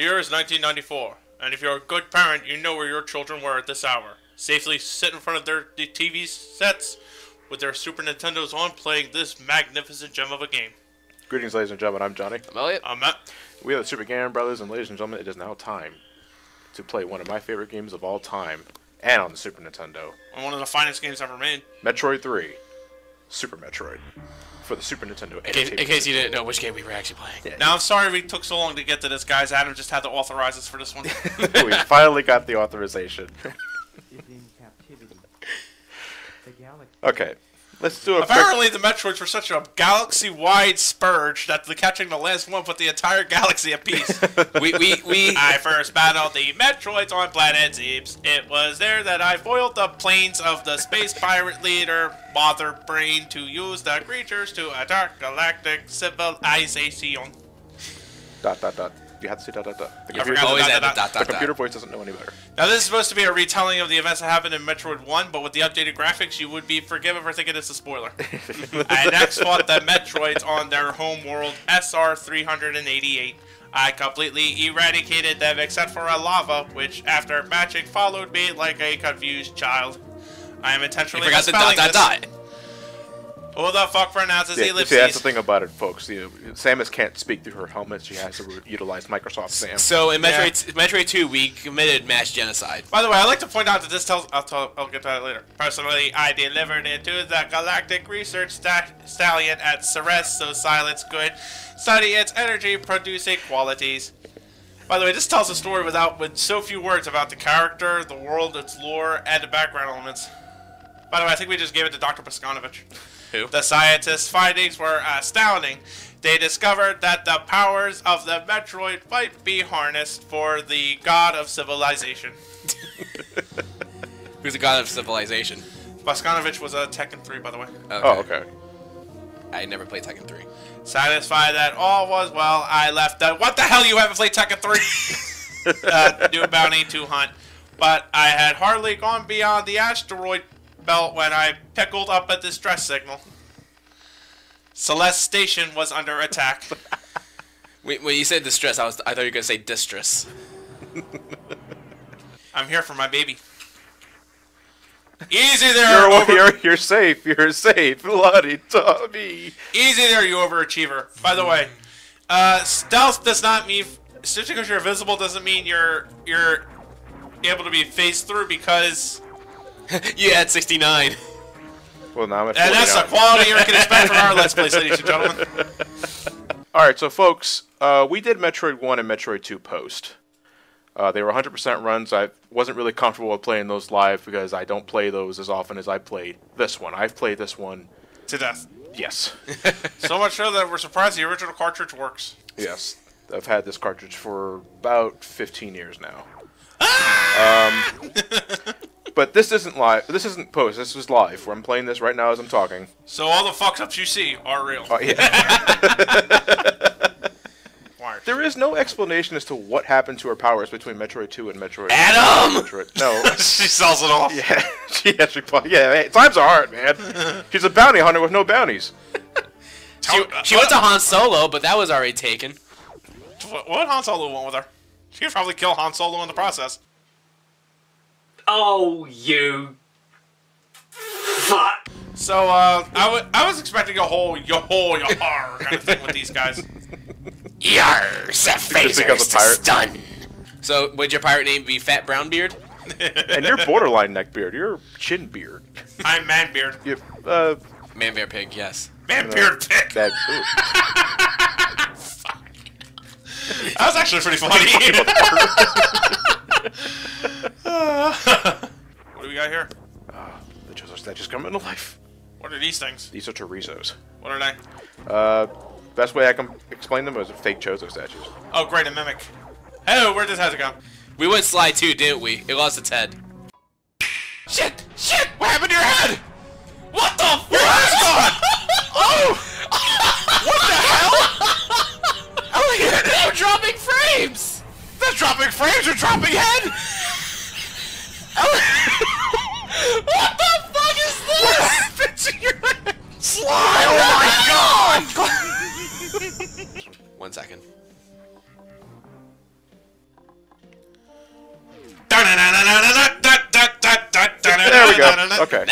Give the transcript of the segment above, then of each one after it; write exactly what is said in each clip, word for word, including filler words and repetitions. The year is nineteen ninety-four, and if you're a good parent, you know where your children were at this hour. Safely sit in front of their T V sets with their Super Nintendos on, playing this magnificent gem of a game. Greetings, ladies and gentlemen. I'm Johnny. I'm Elliot. I'm Matt. We are the Super Gamer Brothers, and ladies and gentlemen, it is now time to play one of my favorite games of all time, and on the Super Nintendo. And one of the finest games ever made. Metroid three, Super Metroid. For the Super Nintendo. In case, in case you didn't know which game we were actually playing. Yeah, now, yeah. I'm sorry we took so long to get to this, guys. Adam just had to authorize us for this one. We finally got the authorization. Okay, let's do a Apparently quick... the Metroids were such a galaxy-wide spurge that they're catching the last one put the entire galaxy apiece. we, we, we... I first battled the Metroids on planet Zeebs. It was there that I foiled the planes of the space pirate leader, Mother Brain, to use the creatures to attack galactic civilization. Dot, dot, dot. You have to say dot, dot, dot. The computer, dot, dot, dot, dot, the dot, computer dot. voice doesn't know any better. Now, this is supposed to be a retelling of the events that happened in Metroid one, but with the updated graphics, you would be forgiven for thinking it's a spoiler. I next fought the Metroids on their home world, S R three eighty-eight. I completely eradicated them except for a lava, which, after magic, followed me like a confused child. I am intentionally you forgot the dot, dot, dot. Who the fuck pronounces yeah, ellipses? See, that's the thing about it, folks. You know, Samus can't speak through her helmet. She has to utilize Microsoft Sam. So in Metroid, yeah. Metroid two, we committed mass genocide. By the way, I'd like to point out that this tells... I'll, tell, I'll get to that later. Personally, I delivered it to the Galactic Research st Stallion at Serris, so silence good. Study its energy-producing qualities. By the way, this tells a story without with so few words about the character, the world, its lore, and the background elements. By the way, I think we just gave it to Doctor Paskanovich. Who? The scientists' findings were astounding. They discovered that the powers of the Metroid might be harnessed for the god of civilization. Who's the god of civilization? Boskanovich was a Tekken three, by the way. Okay. Oh, okay. I never played Tekken three. Satisfied that all was well, I left the... What the hell, you haven't played Tekken three? uh, new bounty to hunt. But I had hardly gone beyond the asteroid... belt when I pickled up a distress signal. Celeste Station was under attack. Wait, when you said distress, I was I thought you were gonna say distress. I'm here for my baby. Easy there. You're, over you're, you're safe. You're safe, bloody Tommy. Easy there, you overachiever. By the way, uh, stealth does not mean just because you're invisible doesn't mean you're you're able to be phased through because. You had sixty-nine. Well, now I'm at forty-nine. And that's the quality you can expect from our Let's Play, ladies and gentlemen. Alright, so folks, uh, we did Metroid one and Metroid two post. Uh, they were one hundred percent runs. I wasn't really comfortable with playing those live because I don't play those as often as I played this one. I've played this one... to death. Yes. So much so that we're surprised the original cartridge works. Yes. I've had this cartridge for about fifteen years now. Ah! Um... But this isn't live. This isn't post. This is live. I'm playing this right now as I'm talking. So all the fucks ups you see are real. Oh, yeah. There is no explanation as to what happened to her powers between Metroid two and Metroid. Adam. Metroid. No. She sells it off. Yeah. She actually. Yeah. Hey, times are hard, man. She's a bounty hunter with no bounties. she, she went to Han Solo, but that was already taken. What would Han Solo want with her? She could probably kill Han Solo in the process. Oh, you fuck. So, uh, I, w I was expecting a whole yo-ho, yo-har kind of thing with these guys. Yar, set phasers to stun. So, would your pirate name be Fat Brown Beard? And you're borderline neckbeard. You're chin beard. I'm man beard. You, uh, man bear pig, yes. Man uh, beard pig. That, that was actually pretty funny. What do we got here? Uh, the Chozos that just come into life. What are these things? These are Chorizos. What are they? Uh, best way I can explain them is fake Chozo statues. Oh, great, a mimic. Hey, where'd this hazard go? We went slide too, didn't we? It lost its head. Shit! Shit! What happened to your head? What the fuck? Your head's gone! Oh! What the hell? Elliot! They're dropping frames! They're dropping frames! They're dropping head! What the fuck is this? What happened to your head? Slide! Oh my god! One second.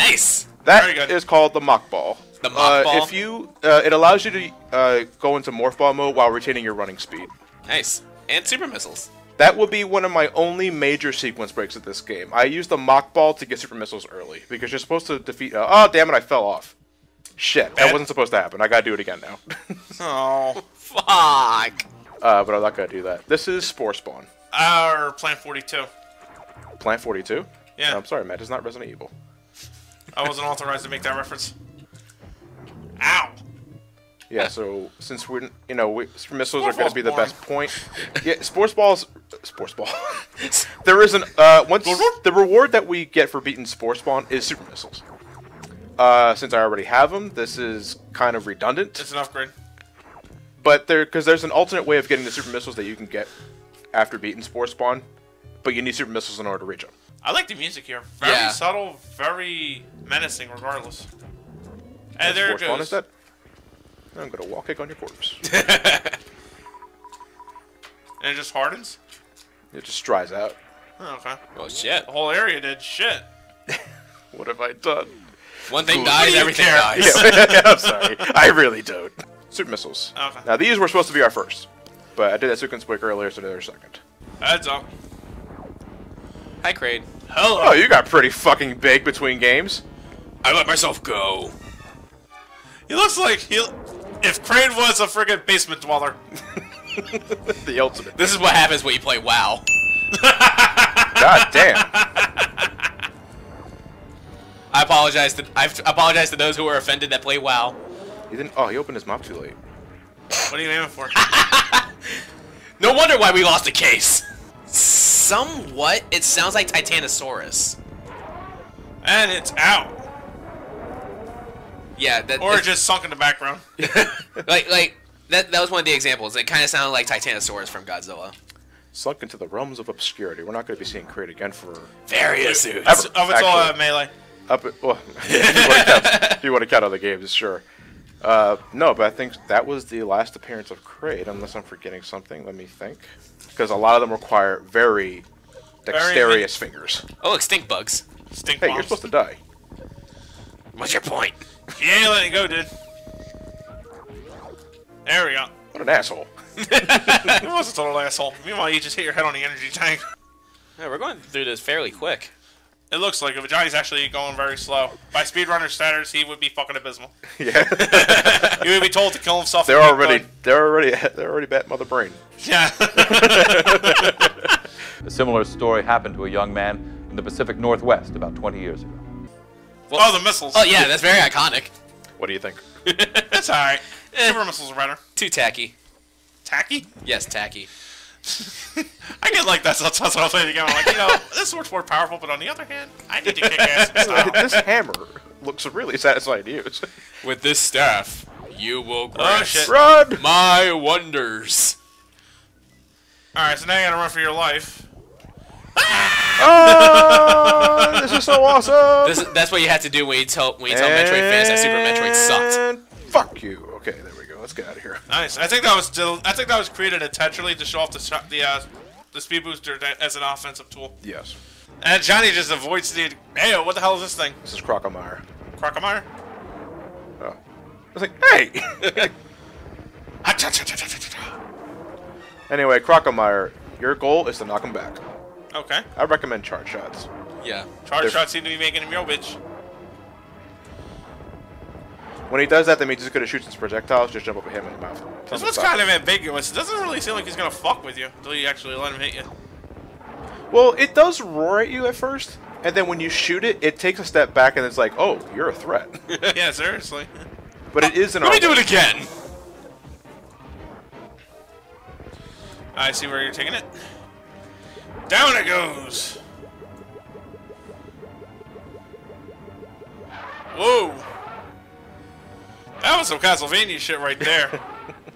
Nice. That is called the Mach Ball. The Mach uh, Ball. If you, uh, it allows you to uh, go into Morph Ball mode while retaining your running speed. Nice. And super missiles. That would be one of my only major sequence breaks of this game. I used the Mach Ball to get super missiles early because you're supposed to defeat. Uh, oh damn it! I fell off. Shit, that wasn't supposed to happen. I gotta do it again now. Oh, fuck. Uh, but I'm not gonna do that. This is Spore Spawn. Our Plant forty-two. Plant forty-two? Yeah. No, I'm sorry, Matt. It's not Resident Evil. I wasn't authorized to make that reference. Ow. Yeah. So since we're, you know, we, missiles Spore are gonna be the boring. best point. Yeah. Spore Balls. Spore Spawn. There is an uh once the reward that we get for beating Spore Spawn is super missiles. Uh, since I already have them, this is kind of redundant. It's an upgrade. But there, because there's an alternate way of getting the super missiles that you can get after beating Spore Spawn, but you need super missiles in order to reach them. I like the music here. Very yeah. subtle, very menacing, regardless. And there it goes. Is that? I'm gonna wall kick on your corpse. And it just hardens. It just dries out. Oh, okay. Oh shit! The whole area did shit. What have I done? One thing Ooh, dies, everything care? dies. Yeah, I'm sorry. I really don't. Super missiles. Okay. Now, these were supposed to be our first, but I did that sequence break earlier, so they're our second. Heads up. Hi, Kraid. Hello. Oh, you got pretty fucking big between games. I let myself go. He looks like he. If Kraid was a friggin' basement dweller. The ultimate. This is what happens when you play WoW. God damn. I apologize to I apologize to those who are offended that play WoW. He didn't. Oh, he opened his mouth too late. What are you aiming for? No wonder why we lost the case. Somewhat, it sounds like Titanosaurus. And it's out. Yeah. That, or just sunk in the background. like like that. That was one of the examples. It kind of sounded like Titanosaurus from Godzilla. Sunk into the realms of obscurity. We're not going to be seeing Kraid again for various suits. Of it's actually. all uh, melee. Up at, well, if you want to count other games, sure. Uh, no, but I think that was the last appearance of Kraid, unless I'm forgetting something. Let me think, because a lot of them require very dexterous very fingers. Oh, extinct bugs. Stink hey, bombs. You're supposed to die. What's your point? You ain't letting go, dude. There we go. What an asshole. He was a total asshole. Meanwhile, you just hit your head on the energy tank. Yeah, we're going through this fairly quick. It looks like it, but Johnny's actually going very slow. By speedrunner standards, he would be fucking abysmal. Yeah, he would be told to kill himself. They're already, they're already, they're already Bette Mother Brain. Yeah. A similar story happened to a young man in the Pacific Northwest about twenty years ago. Well, oh, the missiles! Oh yeah, that's very iconic. What do you think? That's all right. Super missiles are better. Too tacky. Tacky? Yes, tacky. I get like that sometimes when I play the game. I'm like, you know, this looks more powerful, but on the other hand, I need to kick ass with style. This hammer looks really satisfying to use. With this staff, you will grasp oh, my wonders. Alright, so now you gotta run for your life. Oh, this is so awesome! This is, that's what you have to do when you tell, when you tell Metroid fans that Super Metroid sucked. Fuck you. Okay, there we go. Let's get out of here. Nice. I think that was still, I think that was created intentionally to show off the the uh, the speed booster as an offensive tool. Yes. And Johnny just avoids the. Hey, what the hell is this thing? This is Crocomire. Crocomire? Oh. I was like, hey. Anyway, Crocomire, your goal is to knock him back. Okay. I recommend charge shots. Yeah. Charge They're... shots seem to be making him real bitch. When he does that, that means he's going to shoot his projectiles, just jump up at him in the mouth. This one's kind of ambiguous. It doesn't really seem like he's going to fuck with you until you actually let him hit you. Well, it does roar at you at first, and then when you shoot it, it takes a step back and it's like, oh, you're a threat. Yeah, seriously. But it is an Let me do it again! I see where you're taking it. Down it goes! Whoa! That was some Castlevania shit right there.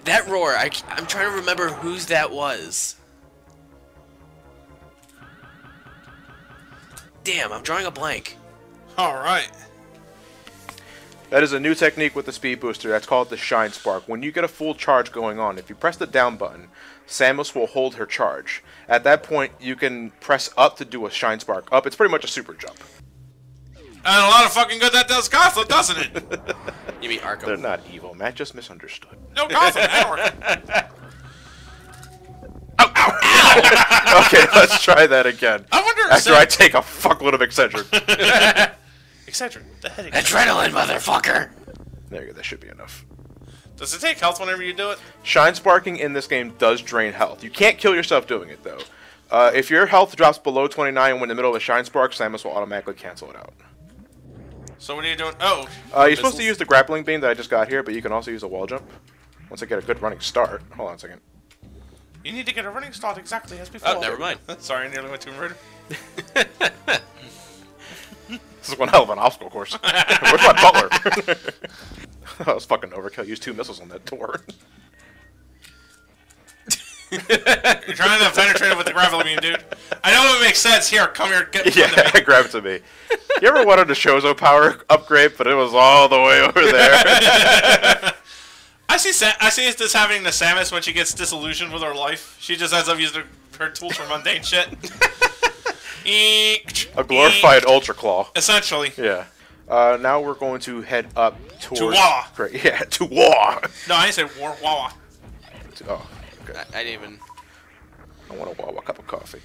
That roar, I, I'm trying to remember whose that was. Damn, I'm drawing a blank. Alright. That is a new technique with the speed booster. That's called the Shine Spark. When you get a full charge going on, if you press the down button, Samus will hold her charge. At that point, you can press up to do a Shine Spark. Up, it's pretty much a super jump. And a lot of fucking good that does Coflin, doesn't it? You mean Arkham. They're not evil, Matt just misunderstood. No, Coflin, Arkham. Ow, ow, ow. Okay, let's try that again. I wonder if After I take a fuckload of Excedrin. Excedrin? What the heck? Adrenaline, motherfucker! There you go, that should be enough. Does it take health whenever you do it? Shine Sparking in this game does drain health. You can't kill yourself doing it, though. Uh, if your health drops below twenty-nine when in the middle of a Shine Spark, Samus will automatically cancel it out. So what are you doing? Oh! Uh, you're supposed to use the grappling beam that I just got here, but you can also use a wall jump. Once I get a good running start. Hold on a second. You need to get a running start exactly as before. Oh, never mind. Sorry, I nearly went to murder. This is one hell of an obstacle course. Where's my butler? That was fucking overkill. Use two missiles on that door. You're trying to penetrate it with the gravel beam, dude. I know it makes sense. Here, come here. Get yeah, grab it to me. You ever wanted a Chozo power upgrade, but it was all the way over there? I see Sa I see this happening to Samus when she gets disillusioned with her life. She just ends up using her, her tools for mundane shit. Eek, a glorified eek. Ultra Claw. Essentially. Yeah. Uh, now we're going to head up towards... To Wawa. Great. Yeah, to Wawa. No, I didn't say war, Wawa. Oh, okay. I, I didn't even... I want a Wawa cup of coffee.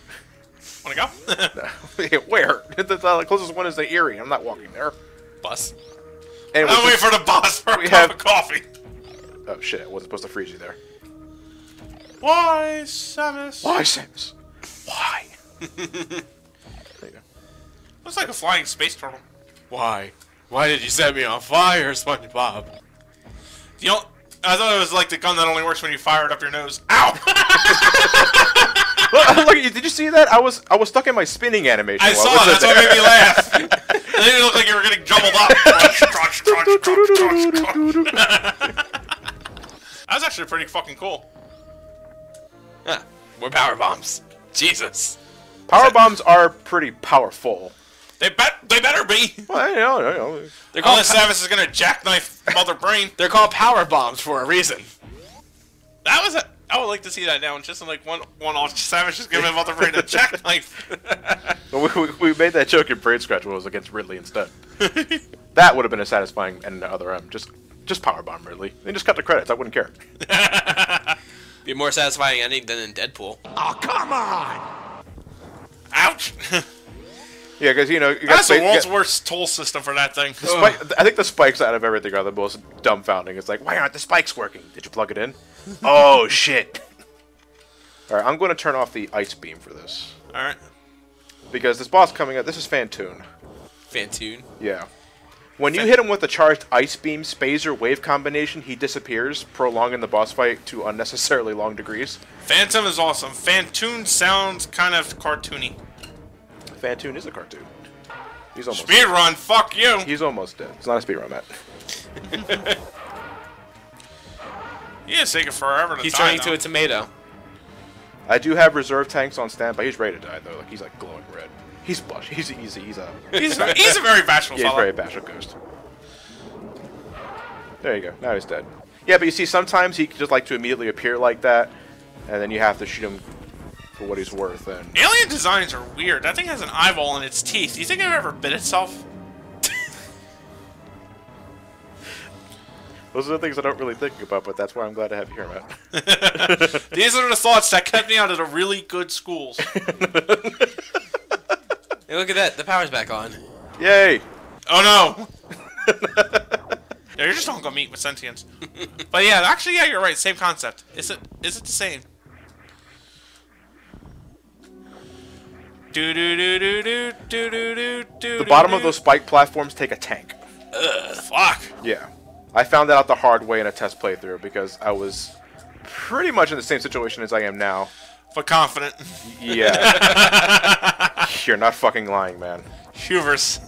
Want to go? No. Where? The closest one is the Erie. I'm not walking there. Bus. Anyway, I'll wait for the bus for a cup have... of coffee. Oh shit, I wasn't supposed to freeze you there. Why, Samus? Why, Samus? Why? There you go. Looks like a flying space turtle. Why? Why did you set me on fire, SpongeBob? The only, I thought it was like the gun that only works when you fire it up your nose. Ow! Look, look at you, did you see that? I was I was stuck in my spinning animation. I saw it, that's what made me laugh. It didn't look like you were getting jumbled up. Crunch, crunch, crunch, crunch, crunch, crunch. That was actually pretty fucking cool. Yeah, we're power bombs. Jesus. Power bombs are pretty powerful. They bet. They better be. Well, you know, you know. They're called. Unless Samus is gonna jackknife Mother Brain. They're called power bombs for a reason. That was. A, I would like to see that now. Just in like one one off, Samus just giving Mother Brain a jackknife. we, we, we made that joke in Brain Scratch when it was against Ridley instead. That would have been a satisfying end to other M. Just. Just powerbomb Ridley. Then just cut the credits. I wouldn't care. Be a more satisfying ending than in Deadpool. Oh, come on! Ouch! Yeah, because, you know... You That's got the world's got... worst toll system for that thing. Spike, I think the spikes out of everything are the most dumbfounding. It's like, why aren't the spikes working? Did you plug it in? Oh, shit. Alright, I'm going to turn off the ice beam for this. Alright. Because this boss coming up... This is Phantoon. Phantoon? Yeah. When you hit him with a charged ice beam, spacer, wave combination, he disappears, prolonging the boss fight to unnecessarily long degrees. Phantom is awesome. Phantoon sounds kind of cartoony. Phantoon is a cartoon. He's almost speedrun, fuck you! He's almost dead. It's not a speedrun, Matt. Yeah, it's taking forever to he's die. He's turning though. to a tomato. I do have reserve tanks on standby. He's ready to die, though. Like, he's like glowing red. He's blush. He's easy. He's a. He's, he's a very bashful. Yeah, he's a very bashful ghost. There you go. Now he's dead. Yeah, but you see, sometimes he just like to immediately appear like that, and then you have to shoot him for what he's worth. And alien designs are weird. That thing has an eyeball in its teeth. Do you think it ever bit itself? Those are the things I don't really think about, but that's why I'm glad to have you here, Matt. These are the thoughts that kept me out of the really good schools. Hey, look at that. The power's back on. Yay! Oh, no! No, you're just not gonna meet with sentience. But yeah, actually, yeah, you're right. Same concept. Is it? Is it the same? Do do do do do do do do do. The bottom of those spike platforms take a tank. Ugh, fuck. Yeah. I found that out the hard way in a test playthrough because I was pretty much in the same situation as I am now. But confident. Yeah. You're not fucking lying, man. Hubris.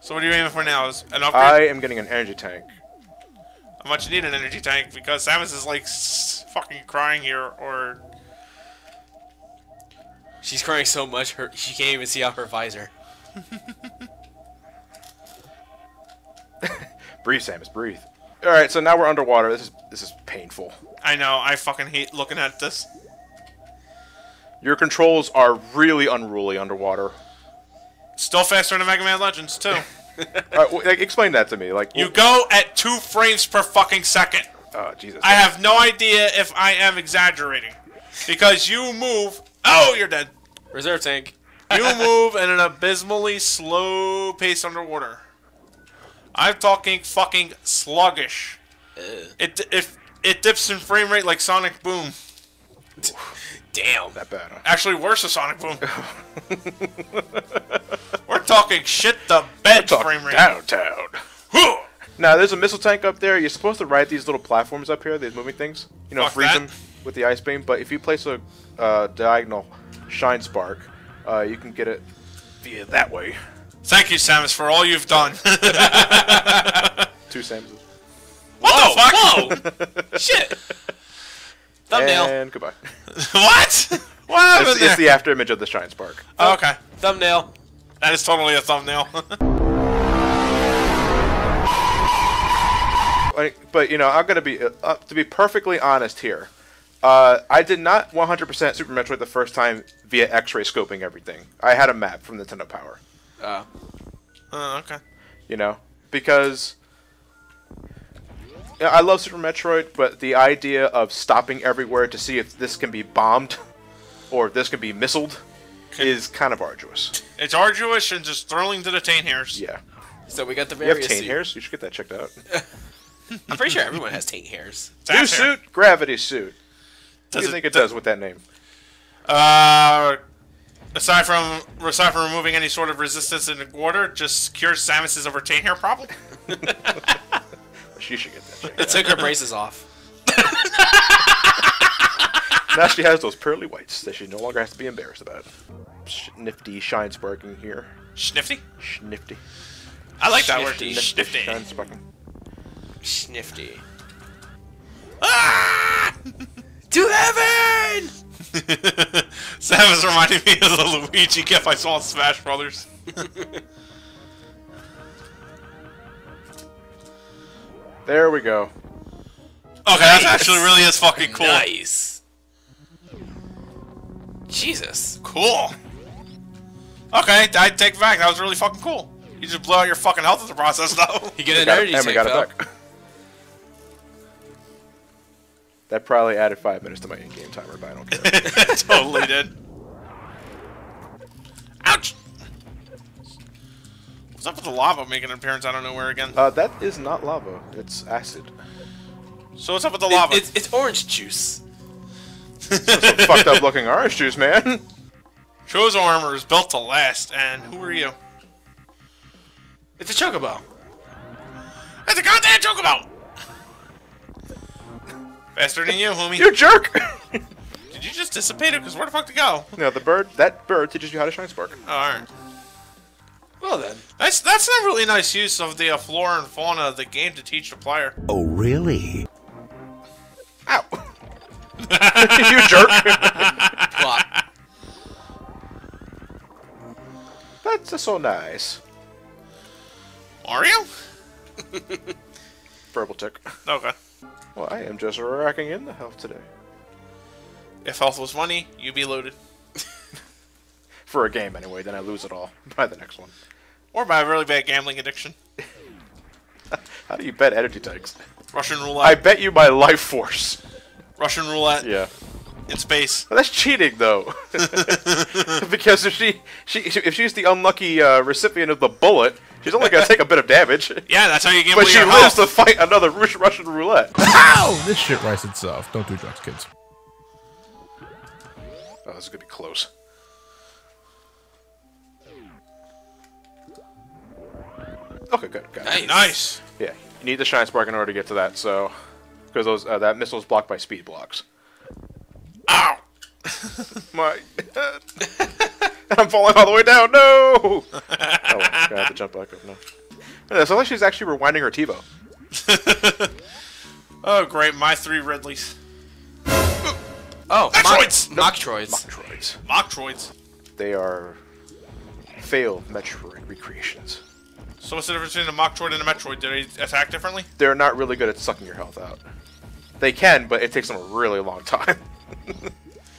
So what are you aiming for now? Is an upgrade? I am getting an energy tank. How much you need an energy tank? Because Samus is like fucking crying here, or she's crying so much her she can't even see out her visor. Breathe, Samus, breathe. All right, so now we're underwater. This is this is painful. I know. I fucking hate looking at this. Your controls are really unruly underwater. It's Still faster than Mega Man Legends too. Right, well, like, explain that to me. Like you go at two frames per fucking second. Oh Jesus! I have no idea if I am exaggerating, because you move. Oh, you're dead. Reserve tank. You move at an abysmally slow pace underwater. I'm talking fucking sluggish. Ugh. It it it dips in frame rate like Sonic Boom. Damn. That bad. Huh? Actually, worse than Sonic Boom. We're talking shit the bed frame rate. Downtown. Now there's a missile tank up there. You're supposed to ride these little platforms up here, these moving things. You know, Fuck freeze that. them with the ice beam. But if you place a uh, diagonal Shine Spark, uh, you can get it via that way. Thank you, Samus, for all you've done. Two Samuses. What the fuck? Whoa! Shit. Thumbnail. And goodbye. What? What happened it's, there? It's the after image of the Shine Spark. Oh, okay. Thumbnail. That is totally a thumbnail. But, you know, I'm going to be, uh, to be perfectly honest here, uh, I did not one hundred percent Super Metroid the first time via X-ray scoping everything. I had a map from Nintendo Power. Oh. Oh, okay. You know, because... I love Super Metroid, but the idea of stopping everywhere to see if this can be bombed or if this can be missiled okay. is kind of arduous. It's arduous and just thrilling to the tainhairs. Yeah. So we got the various. You have tainhairs? You should get that checked out. I'm pretty sure everyone has tainhairs. New suit, hair. Gravity suit. Does what do you it, think it does, does with that name? Uh, aside from aside from removing any sort of resistance in the water, just cures Samus's over tainhair problem. She should get that. It took her braces off. Now she has those pearly whites that she no longer has to be embarrassed about. Snifty shine sparking here. Snifty? Snifty. I like that word. Snifty. Shine sparking. Snifty. Ah! To heaven! Sam is reminding me of the Luigi gif I saw in Smash Brothers. There we go. Okay, nice. That actually really is fucking cool. Nice. Jesus. Cool. Okay, I take it back. That was really fucking cool. You just blew out your fucking health in the process, though. You get an energy tank, and we got it back. That probably added five minutes to my in-game timer, but I don't care. It totally did. Ouch! What's up with the lava making an appearance out of nowhere again? Uh, that is not lava. It's acid. So what's up with the lava? It, it's, it's orange juice. That's some fucked up looking orange juice, man. Chozo armor is built to last, and who are you? It's a Chocobo. It's a goddamn Chocobo! Faster than you, homie. You jerk! Did you just dissipate it? Because where the fuck to go? No, the bird, that bird teaches you how to shine spark. Oh, alright. Well then, that's that's a really nice use of the uh, flora and fauna of the game to teach the player. Oh really? Ow! You jerk! Plot. That's uh, so nice. Mario? Verbal tick. Okay. Well, I am just racking in the health today. If health was money, you'd be loaded. For a game anyway, then I lose it all by the next one. Or by a really bad gambling addiction. How do you bet energy tanks? Russian roulette. I bet you my life force. Russian roulette. Yeah. In space. Well, that's cheating, though. Because if she, she, if she's the unlucky uh, recipient of the bullet, she's only gonna take a bit of damage. Yeah, that's how you gamble. But she lives to fight another Russian roulette. Ow! This shit writes itself. Don't do drugs, kids. Oh, this is gonna be close. Okay, good. Got nice. It. Nice. Yeah, you need the shine spark in order to get to that. So, because those uh, that missile is blocked by speed blocks. Ow! My head. I'm falling all the way down. No! Oh, well, I have to jump back up now. Yeah, so like she's actually rewinding her TiVo. Oh, great! My three Ridleys. Oh, Metroids. Mock Troids. Mock Troids. Mock Troids. They are failed Metroid recreations. So what's the difference between a Machtroid and a Metroid? Do they attack differently? They're not really good at sucking your health out. They can, but it takes them a really long time.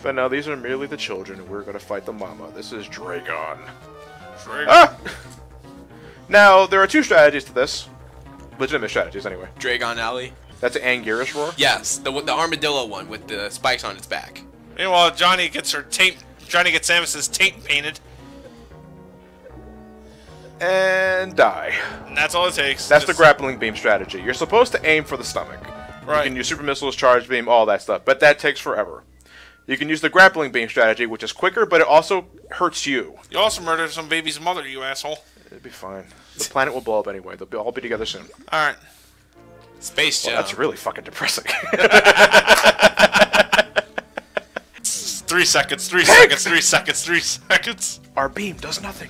But now these are merely the children, and we're going to fight the mama. This is Draygon. Sure. Ah! Now, there are two strategies to this. Legitimate strategies, anyway. Draygon Alley. That's an Anguirus Roar? Yes, the, the armadillo one with the spikes on its back. Meanwhile, Johnny gets her tape. Johnny gets Samus's tape painted. And die. And that's all it takes. That's Just... the grappling beam strategy. You're supposed to aim for the stomach. Right. You can use super missiles, charge beam, all that stuff. But that takes forever. You can use the grappling beam strategy, which is quicker, but it also hurts you. You also murdered some baby's mother, you asshole. It'd be fine. The planet will blow up anyway. They'll all be together soon. All right. Space Jam. Well, that's really fucking depressing. three seconds, three Heck! seconds, three seconds, three seconds. Our beam does nothing.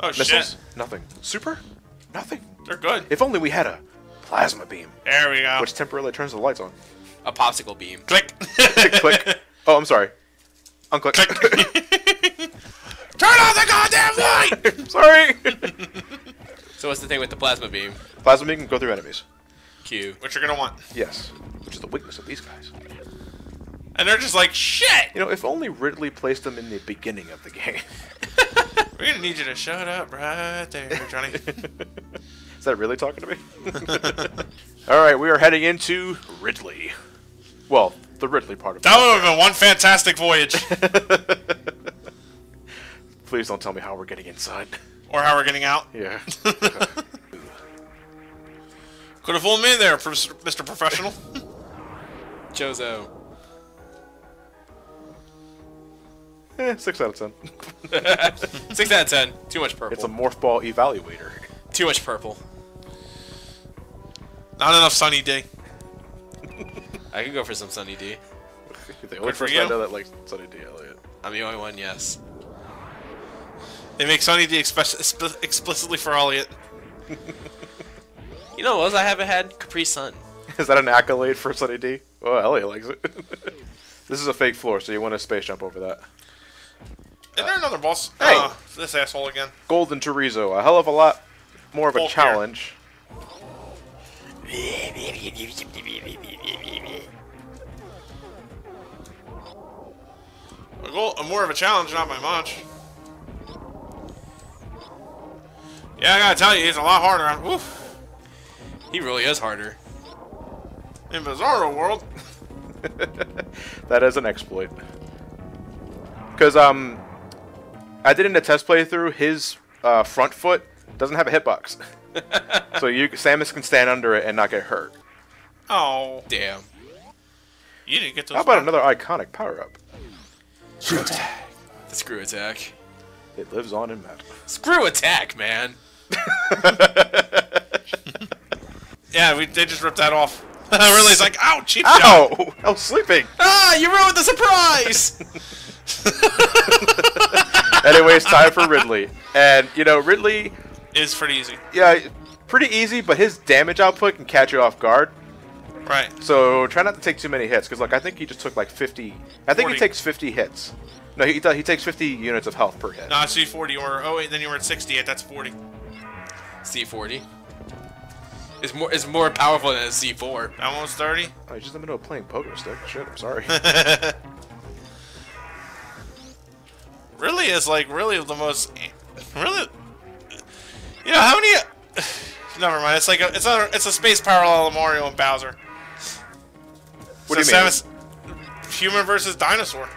Oh, missiles? Shit. Nothing. Super? Nothing. They're good. If only we had a plasma beam. There we go. Which temporarily turns the lights on. A popsicle beam. Click. Click, click. Oh, I'm sorry. Unclick. Click. Turn off the goddamn light! Sorry. So what's the thing with the plasma beam? Plasma beam can go through enemies. Q. Which you're going to want. Yes. Which is the weakness of these guys. And they're just like, shit! You know, if only Ridley placed them in the beginning of the game. We're going to need you to shut up right there, Johnny. Is that really talking to me? Alright, we are heading into Ridley. Well, the Ridley part of it. That would have been one fantastic voyage. Please don't tell me how we're getting inside. Or how we're getting out. Yeah. Could have fooled me there, Mister Professional. Chozo. Eh, six out of ten. six out of ten. Too much purple. It's a Morph Ball evaluator. Too much purple. Not enough Sunny D. I could go for some Sunny D. The only person I know that likes Sunny D, Elliot. I'm the only one, yes. They make Sunny D exp explicitly for Elliot. You know what else I haven't had? Capri Sun. Is that an accolade for Sunny D? Oh, Elliot likes it. This is a fake floor, so you want to space jump over that. Is there another boss? Hey! Uh, this asshole again. Golden Chorizo. A hell of a lot more of a Bolt challenge. A goal, a more of a challenge, not by much. Yeah, I gotta tell you, he's a lot harder. Oof. He really is harder. In Bizarro World. That is an exploit. Because, um... I did in a test playthrough, his uh, front foot doesn't have a hitbox. So you, Samus can stand under it and not get hurt. Oh. Damn. You didn't get those. How about another iconic power-up? Screw attack. The screw attack. It lives on in map. Screw attack, man! Yeah, we, they just ripped that off. Ridley's like, ow, cheap shot! Ow! I was sleeping! Ah, you ruined the surprise! Anyway, it's time for Ridley. And, you know, Ridley... is pretty easy. Yeah, pretty easy, but his damage output can catch you off guard. Right. So, try not to take too many hits, because, like, I think he just took, like, fifty... I think forty. He takes fifty hits. No, he, he takes fifty units of health per hit. Nah, C forty, or... Oh, wait, then you were at sixty-eight, that's forty. C forty? It's more, it's more powerful than a C four. That one's thirty. Oh, he's just in the middle of playing poker stick. Shit, I'm sorry. Really is like really the most really you know how many never mind it's like a, it's a it's a space parallel of Mario and Bowser. What so do you mean? Human versus dinosaur.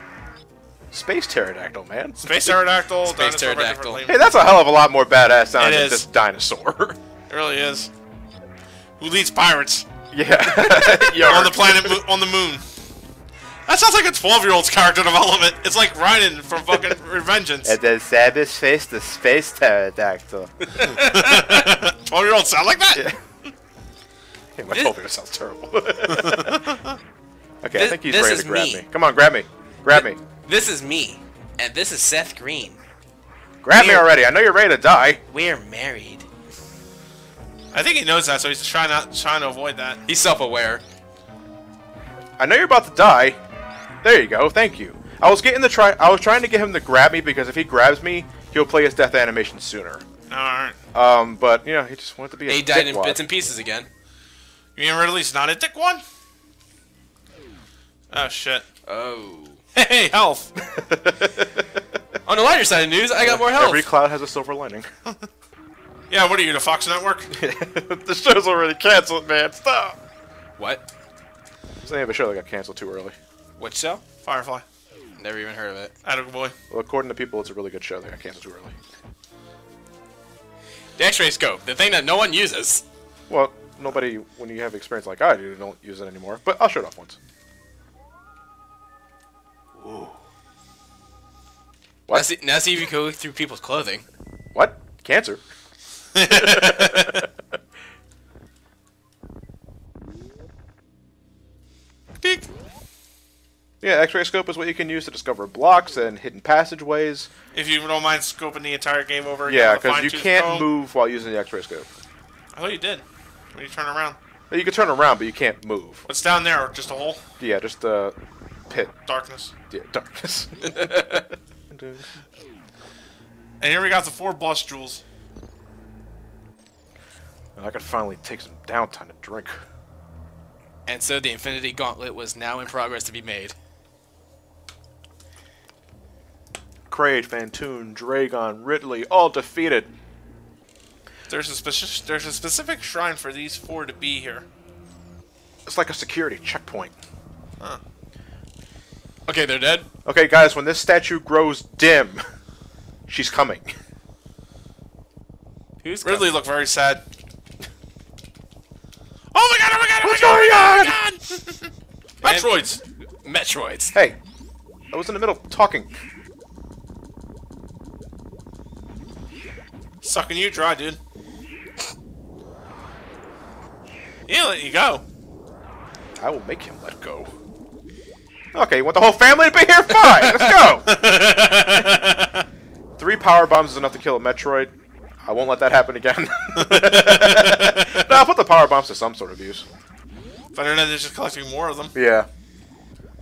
Space pterodactyl, man. Space pterodactyl. Space pterodactyl. Hey, that's a hell of a lot more badass sound than this dinosaur. It really is. Who leads pirates? Yeah. On the planet on the moon. That sounds like a twelve-year-old's character development. It's like Ryan from fucking Revengeance. And then Samus faced the space pterodactyl. twelve-year-olds sound like that? Yeah. Hey, my twelve-year-old sounds terrible. Okay, this, I think he's ready to grab me. me. Come on, grab me. Grab Th me. This is me, and this is Seth Green. Grab we're, me already. I know you're ready to die. We're married. I think he knows that, so he's trying, not, trying to avoid that. He's self-aware. I know you're about to die. There you go. Thank you. I was getting the try. I was trying to get him to grab me because if he grabs me, he'll play his death animation sooner. All right. Um, but you know, he just wanted to be. He a died in bits and pieces again. You mean Ridley's not a dick one? Oh shit. Oh. Hey, health. On the lighter side of the news, I got more health. Every cloud has a silver lining. Yeah, what are you, the Fox Network? The show's already canceled, man. Stop. What? It's the name of a show that got canceled too early. What show? Firefly. Never even heard of it. Attaboy. Well, according to people, it's a really good show that got canceled too early. The X-ray scope, the thing that no one uses. Well, nobody, when you have experience like I do, don't use it anymore. But I'll show it off once. Ooh. What? Now see, now see if you can look through people's clothing. What? Cancer. Beep. Yeah, X-ray scope is what you can use to discover blocks and hidden passageways. If you don't mind scoping the entire game over again. Yeah, because you can't comb. move while using the X-ray scope. I thought you did. When you turn around. You can turn around, but you can't move. What's down there? Just a hole? Yeah, just a pit. Darkness. Yeah, darkness. And here we got the four boss jewels. I could finally take some downtime to drink. And so the Infinity Gauntlet was now in progress to be made. Kraid, Phantoon, Draygon, Ridley, all defeated. There's a, speci there's a specific shrine for these four to be here. It's like a security checkpoint. Huh. Okay, they're dead. Okay, guys, when this statue grows dim, she's coming. Who's Ridley coming? Looked very sad. Oh my god, oh my god, oh what's my going god, on? Oh my god! Metroids! Metroids. Hey, I was in the middle of talking. Sucking you dry, dude. He'll let you go. I will make him let go. Okay, you want the whole family to be here? Fine, let's go! Three power bombs is enough to kill a Metroid. I won't let that happen again. No, I'll put the power bombs to some sort of use. Better than just collecting more of them. Yeah.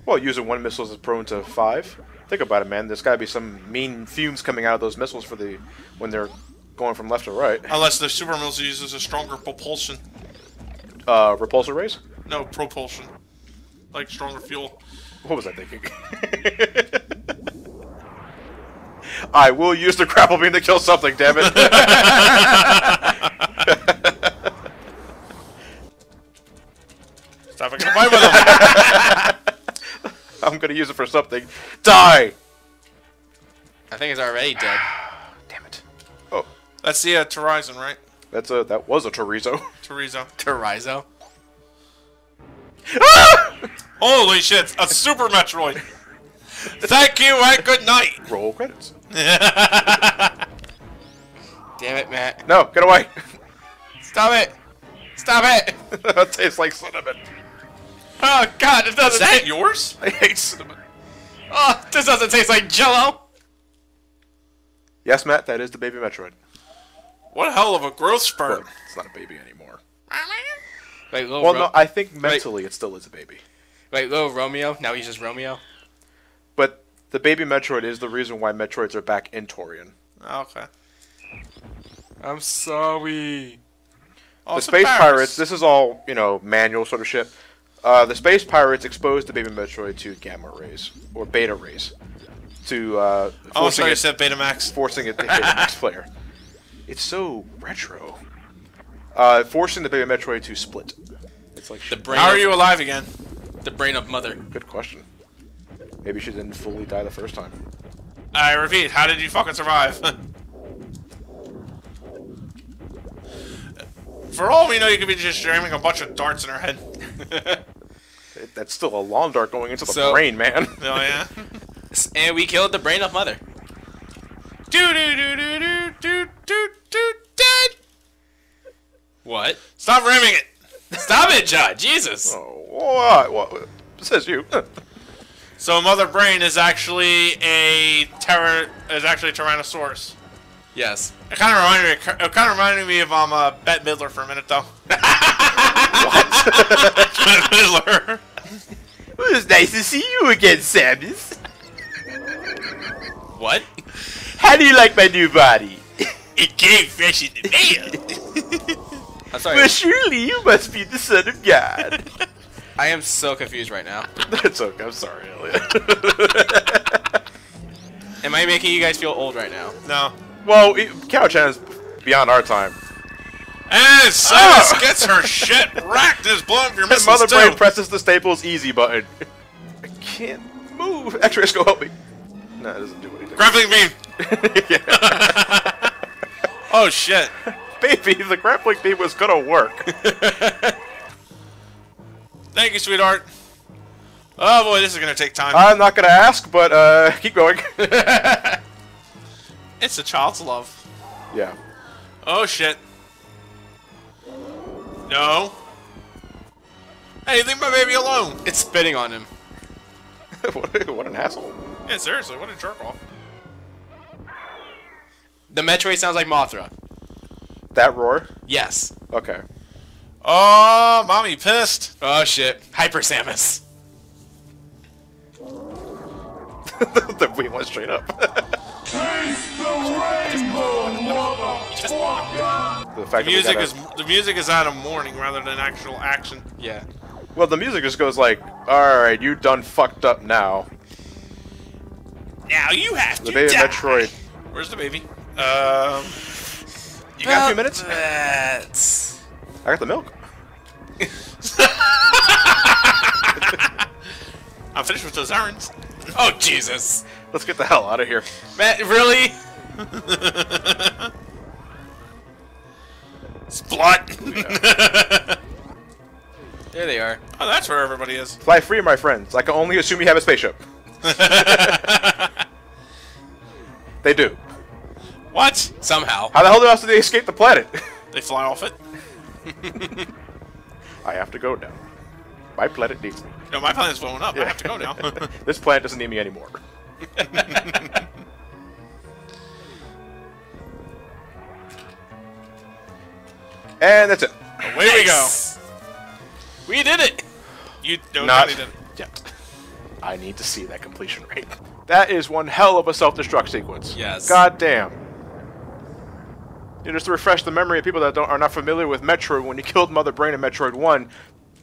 Well, using one missile is prone to five. Think about it, man. There's got to be some mean fumes coming out of those missiles for the when they're going from left to right. Unless the super missile uses a stronger propulsion. Uh, repulsor rays? No, propulsion. Like stronger fuel. What was I thinking? I will use the grapple beam to kill something, damn it. Stop it, fight with him. I'm going to use it for something. Die! I think it's already dead. Damn it. Oh. That's the uh, Terrizon, right? That's a, that was a Terrizon. Terrizon. Terrizon. Ah! Holy shit, a Super Metroid. Thank you and good night. Roll credits. Damn it, Matt. No, get away. Stop it. Stop it. That tastes like cinnamon. Oh, God, it doesn't. Is that yours? I hate cinnamon. Oh, this doesn't taste like Jell-O. Yes, Matt, that is the baby Metroid. What a hell of a growth spurt. Well, it's not a baby anymore. Wait, little well, Ro no, I think mentally Wait. it still is a baby. Wait, little Romeo? Now he's just Romeo? But the baby Metroid is the reason why Metroids are back in Torian. Okay. I'm sorry. Oh, the Space Pirates, this is all, you know, manual sort of shit. Uh, the Space Pirates exposed the baby Metroid to gamma rays, or beta rays. To, uh... Oh, sorry, you said Betamax. Forcing it to hit the next player. It's so retro. Uh, forcing the baby Metroid to split. It's like shit. How are you alive again? The brain of Mother. Good question. Maybe she didn't fully die the first time. I repeat, how did you fucking survive? For all we know, you could be just jamming a bunch of darts in her head. That's still a long dart going into the so, brain, man. Oh, yeah? And we killed the brain of Mother. Do do do do do do do do dead! What? Stop ramming it! Stop it, John! Jesus! Oh, what? What? Says you. So Mother Brain is actually a terror is actually a Tyrannosaurus. Yes. It kind of reminded me. It kind of reminded me of um uh, Bette Midler for a minute though. What? Bette Midler. It was nice to see you again, Samus. What? How do you like my new body? It came fresh in the mail. I'm sorry. Well, surely you must be the son of God. I am so confused right now. That's okay, I'm sorry, Elliot. Am I making you guys feel old right now? No. Well, Couch is beyond our time. And Samus oh. gets her shit racked as blown from your missus. Mother Brain presses the staples easy button. I can't move. X-Rays, go help me. No, it doesn't do anything. Grappling beam. Oh shit. Baby, the grappling beam was gonna work. Thank you, sweetheart. Oh boy, this is gonna take time. I'm not gonna ask, but uh, keep going. It's a child's love. Yeah. Oh shit. No. Hey, leave my baby alone. It's spitting on him. what, what an asshole. Yeah, seriously, what a jerk off. The Metroid sounds like Mothra. That roar? Yes. Okay. Oh, mommy pissed. Oh shit. Hyper Samus. The wheel went straight up. Taste the rainbow, motherfucker! The fact the music that we got is the music is out of mourning rather than actual action. Yeah. Well, the music just goes like, "All right, you done fucked up now." Now you have the to. The baby die. Metroid. Where's the baby? Um. You got a few minutes? That's... I got the milk. I'm finished with those errands. Oh, Jesus. Let's get the hell out of here. Matt, really? Splot. Yeah. There they are. Oh, that's where everybody is. Fly free, my friends. I can only assume you have a spaceship. They do. What? Somehow. How the hell else do they escape the planet? They fly off it. I have to go now. My planet needs me. No, my planet's blowing up. Yeah. I have to go now. This planet doesn't need me anymore. And that's it. Away nice. we go. We did it. You don't really did it. Yet. I need to see that completion rate. That is one hell of a self-destruct sequence. Yes. God damn. You know, just to refresh the memory of people that don't, are not familiar with Metroid, when you killed Mother Brain in Metroid one,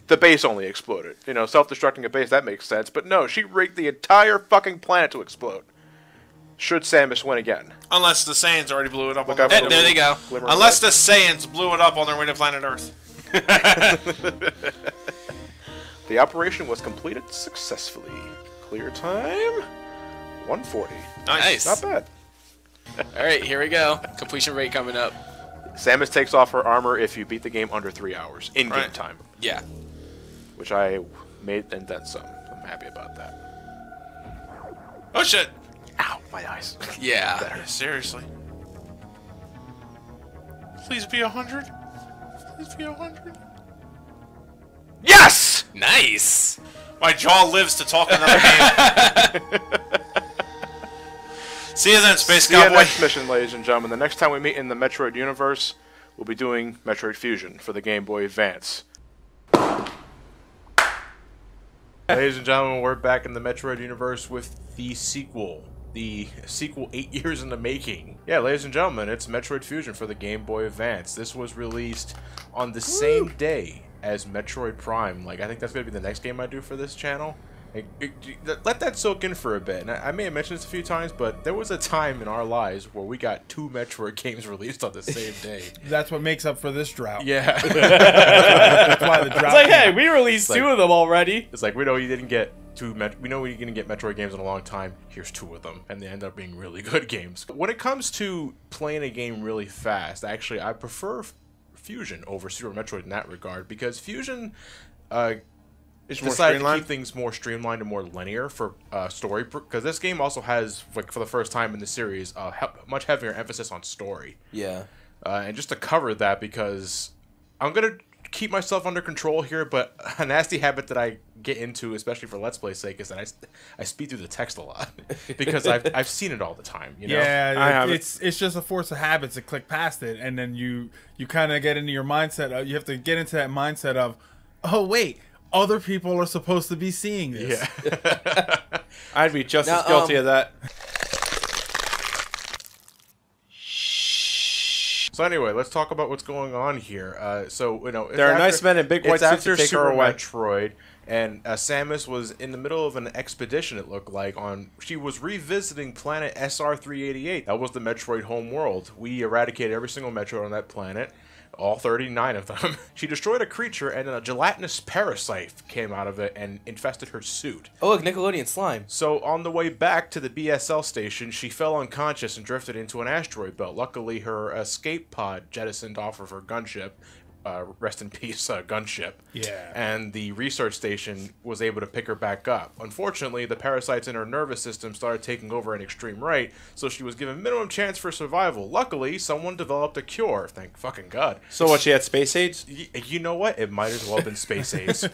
the base only exploded. You know, self-destructing a base, that makes sense. But no, she rigged the entire fucking planet to explode. Should Samus win again? Unless the Saiyans already blew it up. Look on the, the There they go. Unless the Saiyans blew it up on their way to planet Earth. The operation was completed successfully. Clear time... one forty. Nice. Not bad. Alright, here we go. Completion rate coming up. Samus takes off her armor if you beat the game under three hours in right. game time. Yeah. Which I made and then some. I'm happy about that. Oh shit! Ow, my eyes. Yeah. Better. Seriously. Please be a hundred. Please be a hundred. Yes! Nice! My jaw lives to talk another game. See you then, Space See Cowboy. See you next mission, ladies and gentlemen. The next time we meet in the Metroid universe, we'll be doing Metroid Fusion for the Game Boy Advance. Ladies and gentlemen, we're back in the Metroid universe with the sequel. The sequel eight years in the making. Yeah, ladies and gentlemen, it's Metroid Fusion for the Game Boy Advance. This was released on the Woo. same day as Metroid Prime. Like, I think that's going to be the next game I do for this channel. Let that soak in for a bit. And I may have mentioned this a few times, but there was a time in our lives where we got two Metroid games released on the same day. That's what makes up for this drought. Yeah. That's why the drought it's like, hey, we released two like, of them already. It's like, we know you didn't get two Met we know we didn't get Metroid games in a long time. Here's two of them, and they end up being really good games. When it comes to playing a game really fast, actually, I prefer Fusion over Super Metroid in that regard because Fusion. Uh, It's decided to keep things more streamlined and more linear for uh, story, because this game also has, like, for the first time in the series, a he much heavier emphasis on story. Yeah. Uh, and just to cover that, because I'm gonna keep myself under control here, but a nasty habit that I get into, especially for Let's Play's sake, is that I I speed through the text a lot because I've I've seen it all the time. You know? Yeah. It, it's it's just a force of habits to click past it, and then you you kind of get into your mindset. Of, you have to get into that mindset of, oh wait. Other people are supposed to be seeing this. Yeah. I'd be just now, as guilty um, of that. So anyway, let's talk about what's going on here. Uh, so you know, there are after, nice men in big white suits to take her away. Metroid, and uh, Samus was in the middle of an expedition. It looked like on she was revisiting planet S R three eighty-eight. That was the Metroid home world. We eradicated every single Metroid on that planet. All thirty-nine of them. She destroyed a creature, and then a gelatinous parasite came out of it and infested her suit. Oh, look, Nickelodeon slime. So on the way back to the B S L station, she fell unconscious and drifted into an asteroid belt. Luckily, her escape pod jettisoned off of her gunship. Uh, rest in peace, uh, gunship. Yeah. And the research station was able to pick her back up. Unfortunately, the parasites in her nervous system started taking over an extreme rate, so she was given minimum chance for survival. Luckily, someone developed a cure. Thank fucking God. So what, she had space AIDS? Y you know what? It might as well have been space AIDS.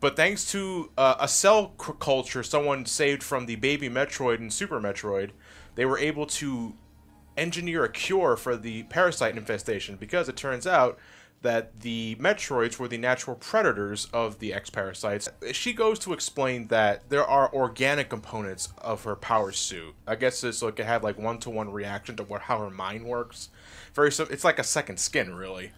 But thanks to uh, a cell culture someone saved from the baby Metroid and Super Metroid, they were able to engineer a cure for the parasite infestation, because it turns out that the Metroids were the natural predators of the X-Parasites. She goes to explain that there are organic components of her power suit. I guess this so it could have like one-to-one reaction to what how her mind works. Very so it's like a second skin, really.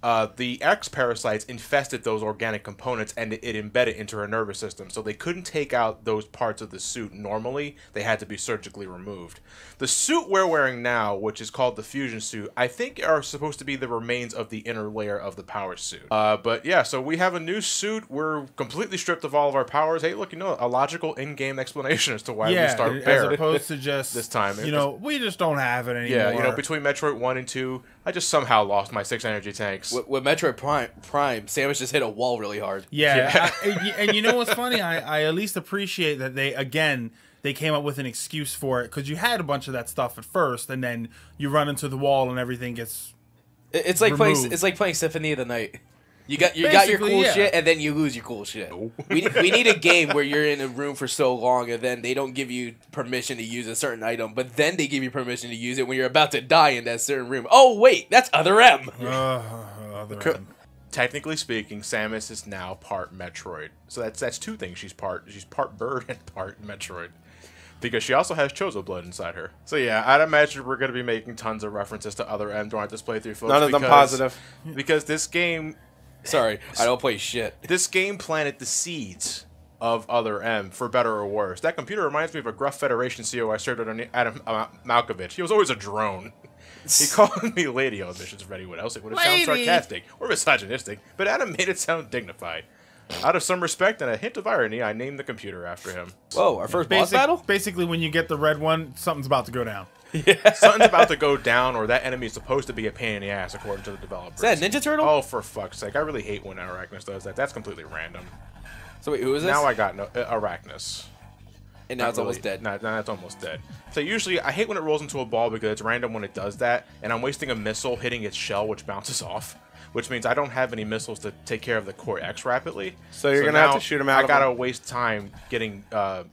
Uh, the X-Parasites infested those organic components, and it, it embedded into her nervous system, so they couldn't take out those parts of the suit normally. They had to be surgically removed. The suit we're wearing now, which is called the Fusion Suit, I think are supposed to be the remains of the inner layer of the power suit. Uh, but yeah, so we have a new suit. We're completely stripped of all of our powers. Hey, look, you know, a logical in-game explanation as to why yeah, we start bare. As opposed to just, this time. you know, we just don't have it anymore. Yeah, you know, between Metroid one and two, I just somehow lost my six energy tanks. With, with Metroid Prime, Prime, Samus just hit a wall really hard. Yeah, yeah. I, and you know what's funny? I, I at least appreciate that they, again, they came up with an excuse for it, because you had a bunch of that stuff at first, and then you run into the wall and everything gets It's like removed. playing. It's like playing Symphony of the Night. You got you Basically, got your cool yeah. shit, and then you lose your cool shit. No. we, we need a game where you're in a room for so long, and then they don't give you permission to use a certain item, but then they give you permission to use it when you're about to die in that certain room. Oh, wait, that's Other M. Uh, other M. Technically speaking, Samus is now part Metroid. So that's that's two things. She's part she's part bird and part Metroid, because she also has Chozo blood inside her. So yeah, I'd imagine we're going to be making tons of references to Other M during this playthrough, folks. None of because, them positive. Because this game... Sorry, I don't play shit. This game planted the seeds of Other M, for better or worse. That computer reminds me of a gruff Federation C E O I served under Adam uh, Malkovich. He was always a drone. He called me lady on missions for anyone else. It would have sounded sarcastic or misogynistic, but Adam made it sound dignified. Out of some respect and a hint of irony, I named the computer after him. Whoa, our first Basic, boss battle? Basically, when you get the red one, something's about to go down. Yeah. Something's about to go down, or that enemy is supposed to be a pain in the ass, according to the developers. Is that Ninja Turtle? Oh, for fuck's sake. I really hate when Arachnus does that. That's completely random. So wait, who is this? Now I got no, uh, Arachnus. And now Not it's really. almost dead. Now, now it's almost dead. So usually, I hate when it rolls into a ball, because it's random when it does that, and I'm wasting a missile hitting its shell, which bounces off. Which means I don't have any missiles to take care of the Core X rapidly. So you're so gonna have to shoot them out. I gotta them. waste time getting uh,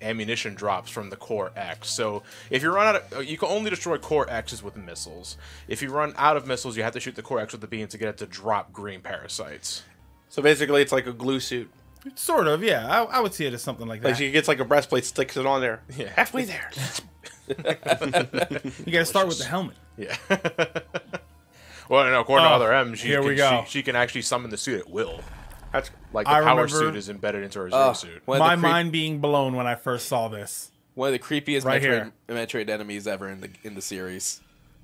ammunition drops from the Core X. So if you run out, of, you can only destroy Core X's with missiles. If you run out of missiles, you have to shoot the Core X with the beam to get it to drop green parasites. So basically, it's like a glue suit. Sort of, yeah. I, I would see it as something like that. Like she gets like a breastplate, sticks it on there. Yeah, halfway there. You gotta start with the helmet. Yeah. Well, no, according oh, to Other M, she can, she, she can actually summon the suit at will. That's like the I power remember, suit is embedded into her uh, zero suit. My mind being blown when I first saw this. One of the creepiest right Metroid, Metroid enemies ever in the in the series.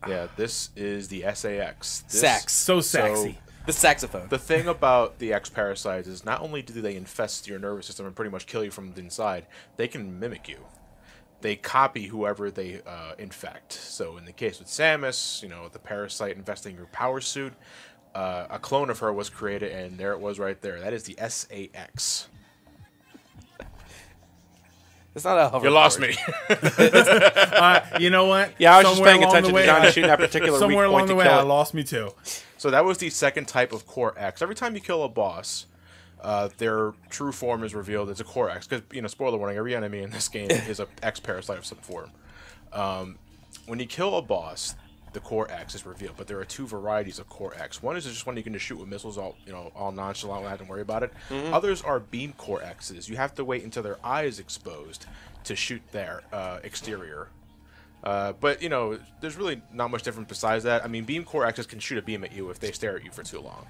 Yeah, this is the S A X. This, Sax. So sexy. So, the saxophone. The thing about the X-Parasites is not only do they infest your nervous system and pretty much kill you from the inside, they can mimic you. They copy whoever they uh, infect. So in the case with Samus, you know, the parasite investing her power suit, uh, a clone of her was created, and there it was right there. That is the S A X. It's not a hoverboard. You lost me. uh, you know what? Yeah, I was somewhere just paying attention to Johnny shooting that particular Somewhere weak along point the way, I lost me too. So that was the second type of Core X. Every time you kill a boss... Uh, their true form is revealed as a Core X, because, you know, spoiler warning, every enemy in this game is an X-Parasite of some form. Um, when you kill a boss, the Core X is revealed, but there are two varieties of Core X. One is just one you can just shoot with missiles all, you know, all nonchalant without having to worry about it. Mm-hmm. Others are beam Core X's. You have to wait until their eye is exposed to shoot their uh, exterior. Uh, but, you know, there's really not much difference besides that. I mean, Beam Core Axis can shoot a beam at you if they stare at you for too long.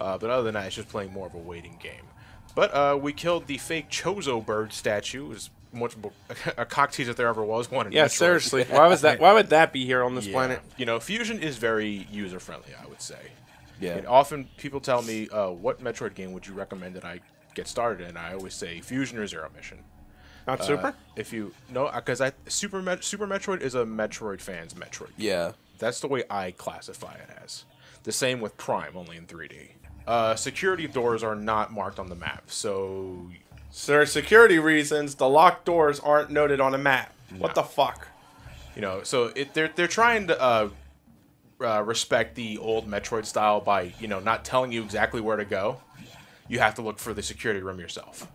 Uh, but other than that, it's just playing more of a waiting game. But uh, we killed the fake Chozo bird statue. It was much more a cocktease if there ever was one. In yeah, Metroid. Seriously. Why was that? Why would that be here on this yeah. planet? You know, Fusion is very user-friendly, I would say. Yeah. And often people tell me, uh, what Metroid game would you recommend that I get started in? I always say Fusion or Zero Mission. Not uh, Super? If you no, because I Super Met, Super Metroid is a Metroid fan's Metroid. Yeah, that's the way I classify it as. The same with Prime, only in three D. Uh, security doors are not marked on the map, so. Sir, security reasons, the locked doors aren't noted on a map. No. What the fuck? You know, so it, they're they're trying to uh, uh, respect the old Metroid style by you know not telling you exactly where to go. You have to look for the security room yourself.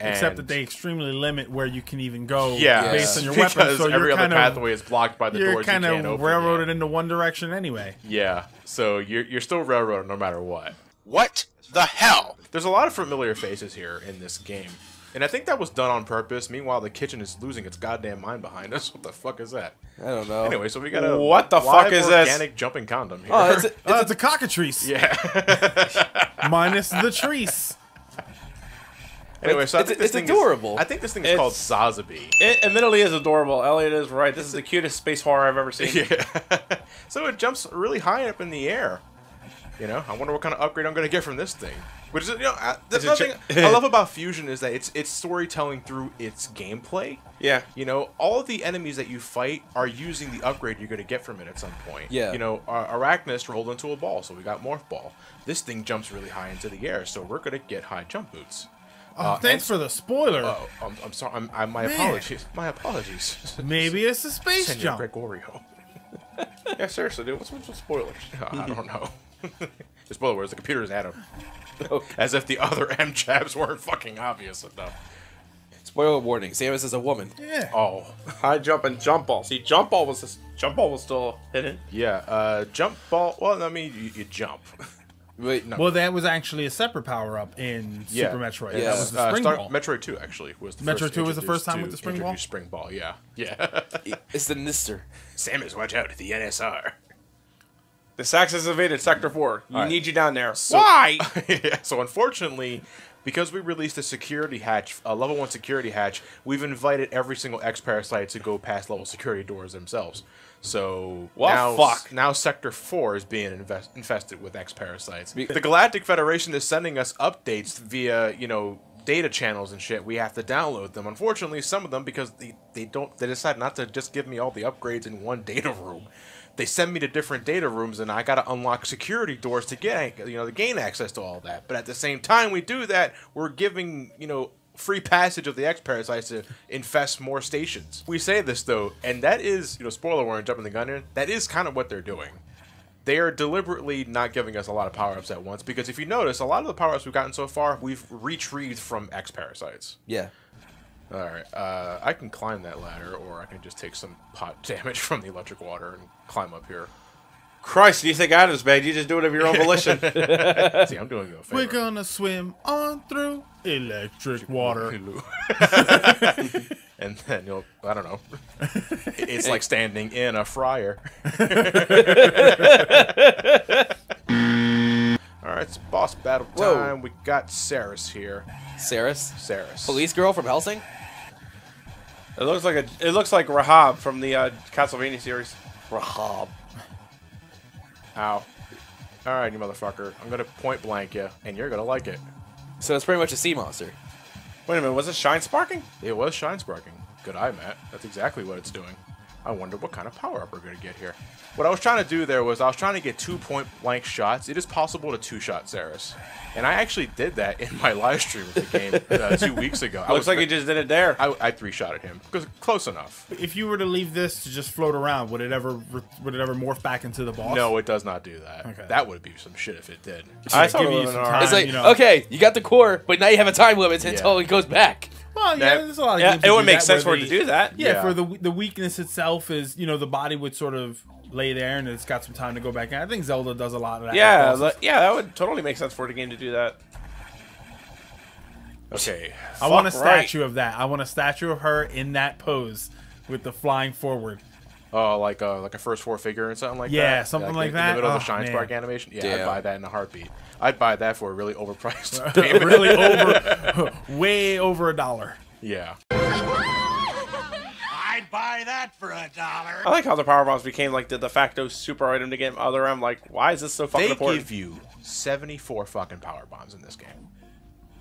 And except that they extremely limit where you can even go yeah. based yes. on your weapons. Because so every you're other pathway of, is blocked by the doors you can't open. You're kind of railroaded yet. into one direction anyway. Yeah, so you're, you're still railroaded no matter what. What the hell? There's a lot of familiar faces here in this game. And I think that was done on purpose. Meanwhile, the kitchen is losing its goddamn mind behind us. What the fuck is that? I don't know. Anyway, so we got a what the fuck is this? Organic jumping condom here. Oh, it's a, it's, uh, it's a cockatrice. Yeah. Minus the trees. Anyway, so it's, I think it's, this it's thing adorable. Is, I think this thing is it's, called Zazabi. It admittedly is adorable. Elliot is right. This it's is the cutest space horror I've ever seen. Yeah. So it jumps really high up in the air. You know, I wonder what kind of upgrade I'm going to get from this thing. Which is, you know, I, that's is nothing I love about Fusion is that it's it's storytelling through its gameplay. Yeah. You know, all of the enemies that you fight are using the upgrade you're going to get from it at some point. Yeah. You know, Arachnus rolled into a ball, so we got Morph Ball. This thing jumps really high into the air, so we're going to get high jump boots. Oh, uh, thanks for the spoiler. Uh, I'm, I'm sorry. I'm, I'm, my Man. apologies. My apologies. Maybe it's a space Senor jump. Gregorio. Yeah, seriously, dude. What's with spoilers? I don't know. The spoiler words, the computer is at him. Okay. As if the other M-jabs weren't fucking obvious enough. Spoiler warning, Samus is a woman. Yeah. Oh. High jump and jump ball. See, jump ball was just, jump ball was still hidden. Yeah, uh, jump ball, well, I mean, you, you jump. Wait, no. Well, that was actually a separate power-up in yeah. Super Metroid. Yeah. That was the spring uh, ball. Metroid Two actually was the Metroid first Two was the first time with the spring ball. Spring ball, yeah, yeah. It's the N S R. Samus, watch out! The N S R. The Sax has invaded Sector Four. You right. need you down there. So, Why? Yeah, so unfortunately, because we released a security hatch, a level one security hatch, we've invited every single X-Parasite to go past level security doors themselves. So well, now, fuck. now Sector Four is being invest infested with X-Parasites. The Galactic Federation is sending us updates via, you know, data channels and shit. We have to download them. Unfortunately, some of them because they they don't they decide not to just give me all the upgrades in one data room. They send me to different data rooms, and I gotta unlock security doors to get, you know, to gain access to all that. But at the same time, we do that. We're giving, you know, free passage of the X-Parasites to infest more stations. We say this though, and that is, you know, spoiler warning, jumping the gun in, that is kind of what they're doing. They are deliberately not giving us a lot of power-ups at once, because if you notice, a lot of the power-ups we've gotten so far, we've retrieved from X-Parasites. Yeah. Alright, uh, I can climb that ladder, or I can just take some pot damage from the electric water and climb up here. Christ, you think Adam's bad? You just do it of your own volition. See, I'm doing you a favor. We're gonna swim on through electric water. And then you'll, I don't know. It's like standing in a fryer. Alright, it's boss battle time. Whoa. We got Serris here. Serris? Serris. Police girl from Helsing? It looks like a, it looks like Rahab from the uh, Castlevania series. Rahab. Ow. Alright, you motherfucker. I'm going to point blank you, and you're going to like it. So it's pretty much a sea monster. Wait a minute, was it Shine Sparking? It was Shine Sparking. Good eye, Matt. That's exactly what it's doing. I wonder what kind of power-up we're going to get here. What I was trying to do there was I was trying to get two point-blank shots. It is possible to two-shot Serris. And I actually did that in my live stream of the game uh, two weeks ago. Looks I was, like you just did it there. I, I three-shotted him. Close enough. If you were to leave this to just float around, would it ever would it ever morph back into the boss? No, it does not do that. Okay. That would be some shit if it did. It's I like, give you some time, it's like, you know. Okay, you got the core, but now you have a time limit yeah. until it goes back. Well, yeah, there's a lot of yeah, it would make sense for it to do that. Yeah, yeah, for the the weakness itself is, you know, the body would sort of lay there and it's got some time to go back in. I think Zelda does a lot of that. Yeah, like, yeah, that would totally make sense for the game to do that. Okay. I Fuck want a right. statue of that. I want a statue of her in that pose with the flying forward. Uh, like a like a first four figure or something like yeah, that. Yeah, something like, like in, that. In the middle oh, of the Shine Spark animation. Yeah, yeah, I'd buy that in a heartbeat. I'd buy that for a really overpriced payment. Really over, way over a dollar. Yeah. I'd buy that for a dollar. I like how the power bombs became like the de facto super item to get other. I'm like, why is this so fucking they important? They give you seventy-four fucking power bombs in this game.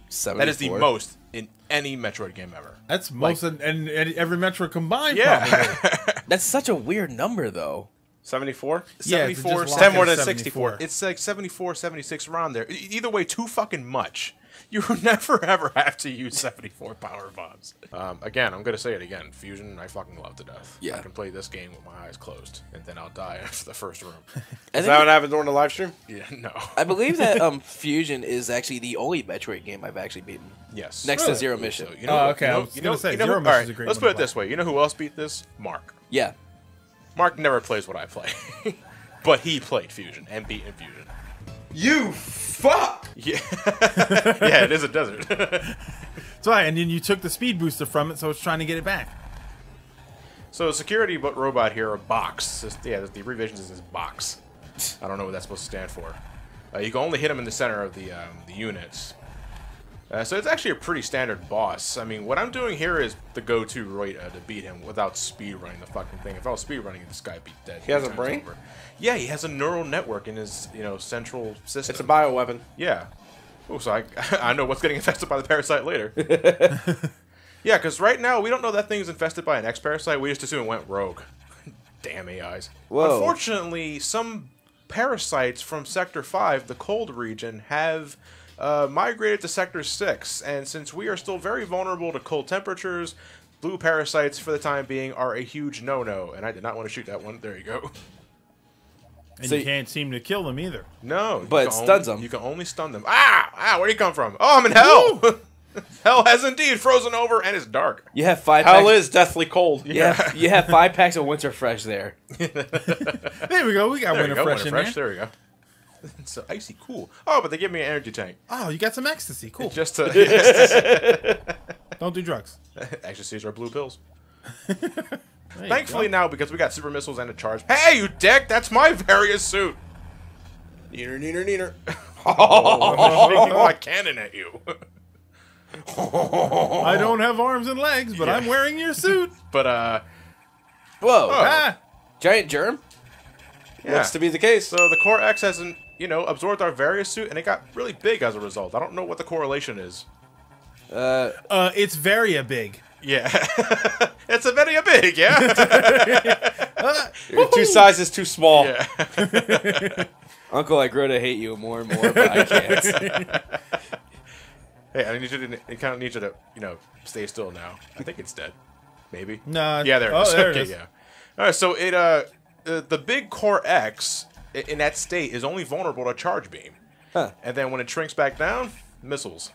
seventy-four? That is the most in any Metroid game ever. That's most like, in, in, in every Metroid combined. Yeah. Probably. That's such a weird number, though. seventy-four? Yeah, seventy-four, ten more than sixty-four. It's like seventy-four, seventy-six, around there. Either way, too fucking much. You never, ever have to use seventy-four power bombs. Um, again, I'm going to say it again. Fusion, I fucking love to death. Yeah. I can play this game with my eyes closed, and then I'll die after the first room. Is that what happened during the live stream? Yeah, no. I believe that um, Fusion is actually the only Metroid game I've actually beaten. Yes. Next really? to Zero Mission. So, you know, oh, okay. You know, I was you know, say, you know, Zero Mission is a great one. Let's put it this way. You know who else beat this? Mark. Yeah. Mark never plays what I play, but he played Fusion and beat Fusion. You fuck! Yeah, yeah, it is a desert. That's right, and then you took the speed booster from it, so it's trying to get it back. So security but robot here, a box. Yeah, the revisions is this box. I don't know what that's supposed to stand for. Uh, you can only hit him in the center of the um, the units. Uh, so it's actually a pretty standard boss. I mean, what I'm doing here is the go-to Roita uh, to beat him without speedrunning the fucking thing. If I was speedrunning, this guy would be dead. He has a brain? Over. Yeah, he has a neural network in his, you know, central system. It's a bioweapon. Yeah. Oh, so I, I know what's getting infested by the parasite later. Yeah, because right now, we don't know that thing's infested by an X-Parasite. We just assume it went rogue. Damn A Is. Whoa. Unfortunately, some parasites from Sector five, the cold region, have... Uh, migrated to Sector six, and since we are still very vulnerable to cold temperatures, blue parasites, for the time being, are a huge no-no. And I did not want to shoot that one. There you go. And so you can't seem to kill them either. No. But it stuns them. You can only stun them. Ah! Ah, where do you come from? Oh, I'm in hell! Hell has indeed frozen over, and it's dark. You have five hell packs. Hell is deathly cold. You, yeah. have, you have five packs of Winter Fresh there. There we go. We got Winter Fresh in there. There we go. It's so icy cool. Oh, but they give me an energy tank. Oh, you got some ecstasy. Cool. Just to, ecstasy. Don't do drugs. Ecstasies are blue pills. Thankfully now, because we got super missiles and a charge. Hey, you dick! That's my various suit. Neener, neener, neener. Oh, I'm shaking my cannon at you. I don't have arms and legs, but yeah. I'm wearing your suit. But uh, whoa! Oh. Ah. Giant germ. Yeah. Looks to be the case. So the Core X hasn't, you know, absorbed our various suit, and it got really big as a result. I don't know what the correlation is. Uh, uh it's very big. Yeah, it's a very big. Yeah. uh, two sizes too small. Yeah. Uncle, I grow to hate you more and more, but I can't. Hey, I need you to. I kind of need you to, you know, stay still now. I think it's dead. Maybe. No. Nah, yeah, there it oh, is. There okay, it is. Yeah. All right, so it uh. The, the big Core X in that state is only vulnerable to charge beam. Huh. And then when it shrinks back down, missiles.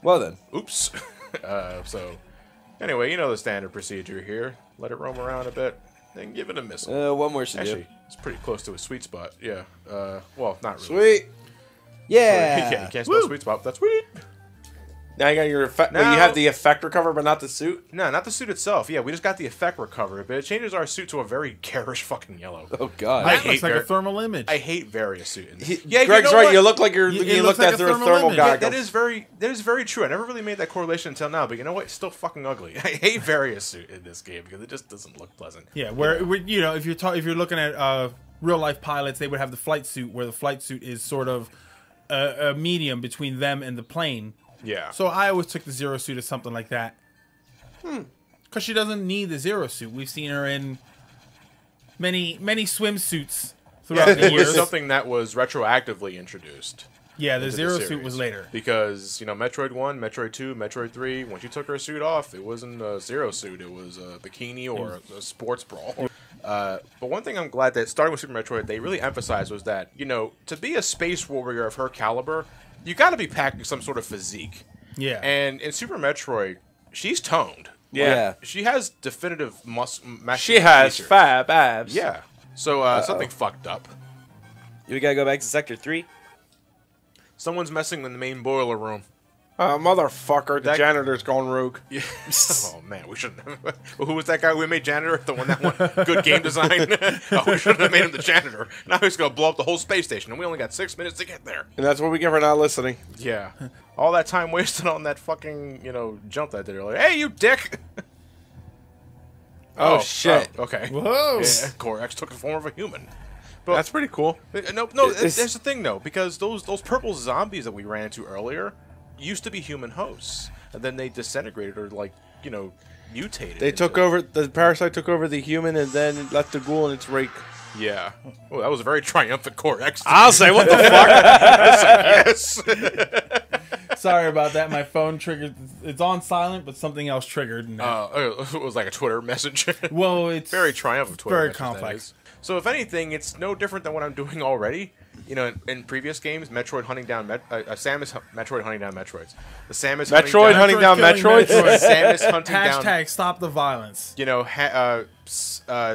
Well then. Oops. uh, so, anyway, you know the standard procedure here. Let it roam around a bit, then give it a missile. Uh, one more should Actually, do. It's pretty close to a sweet spot. Yeah. Uh, well, not really. Sweet. Yeah. Sweet. Yeah, you can't spell Woo. sweet spot. That's sweet. Now you got your effect. Now, you have the effect recover, but not the suit. No, not the suit itself. Yeah, we just got the effect recover, but it changes our suit to a very garish fucking yellow. Oh god, that I looks like a thermal image. I hate various suit. In this. He, yeah, Greg's you know right. What? You look like you're. You, you looked like at a through a thermal image. Guy. Yeah, that is very. That is very true. I never really made that correlation until now. But you know what? It's still fucking ugly. I hate various suit in this game because it just doesn't look pleasant. Yeah, where you know, you know if you're ta if you're looking at uh, real life pilots, they would have the flight suit, where the flight suit is sort of a, a medium between them and the plane. Yeah. So I always took the zero suit or something like that. Hmm. Because she doesn't need the zero suit. We've seen her in many, many swimsuits throughout yeah, the years. It was something that was retroactively introduced. Yeah, the zero the suit was later. Because, you know, Metroid one, Metroid two, Metroid three, once you took her suit off, it wasn't a zero suit. It was a bikini or a, a sports bra. Uh, but one thing I'm glad that, starting with Super Metroid, they really emphasized was that, you know, to be a space warrior of her caliber... You got to be packing some sort of physique. Yeah. And in Super Metroid, she's toned. Yeah. Like, she has definitive muscle. She has features. Five abs. Yeah. So uh, uh -oh. something fucked up. We got to go back to Sector three. Someone's messing in the main boiler room. Uh, motherfucker, the that janitor's gone rogue. Yeah. Oh, man, we shouldn't have... Who was that guy we made janitor? The one that won good game design? Oh, we shouldn't have made him the janitor. Now he's going to blow up the whole space station, and we only got six minutes to get there. And that's what we get for not listening. Yeah. All that time wasted on that fucking, you know, jump that I did earlier. Hey, you dick! Oh, oh, shit. Oh, okay. Whoa. Yeah, Corax took the form of a human. But that's pretty cool. No, no, that's the thing, though, because those, those purple zombies that we ran into earlier... used to be human hosts, and then they disintegrated or, like, you know, mutated. They took over, the parasite took over the human and then left the ghoul in its wake. Yeah. Oh, that was a very triumphant Corax. I'll say, what the fuck? I was like, yes. Sorry about that. My phone triggered. It's on silent, but something else triggered. No. Uh, it was like a Twitter message. Well, it's very triumphant Twitter very message, complex. So, if anything, it's no different than what I'm doing already. You know, in, in previous games, Metroid hunting down Met uh, Samus, Metroid hunting down Metroids. The Samus Metroid hunting down, hunting down Metroids. Metroid. Samus hunting hashtag down. Hashtag stop the violence. You know, ha uh, uh,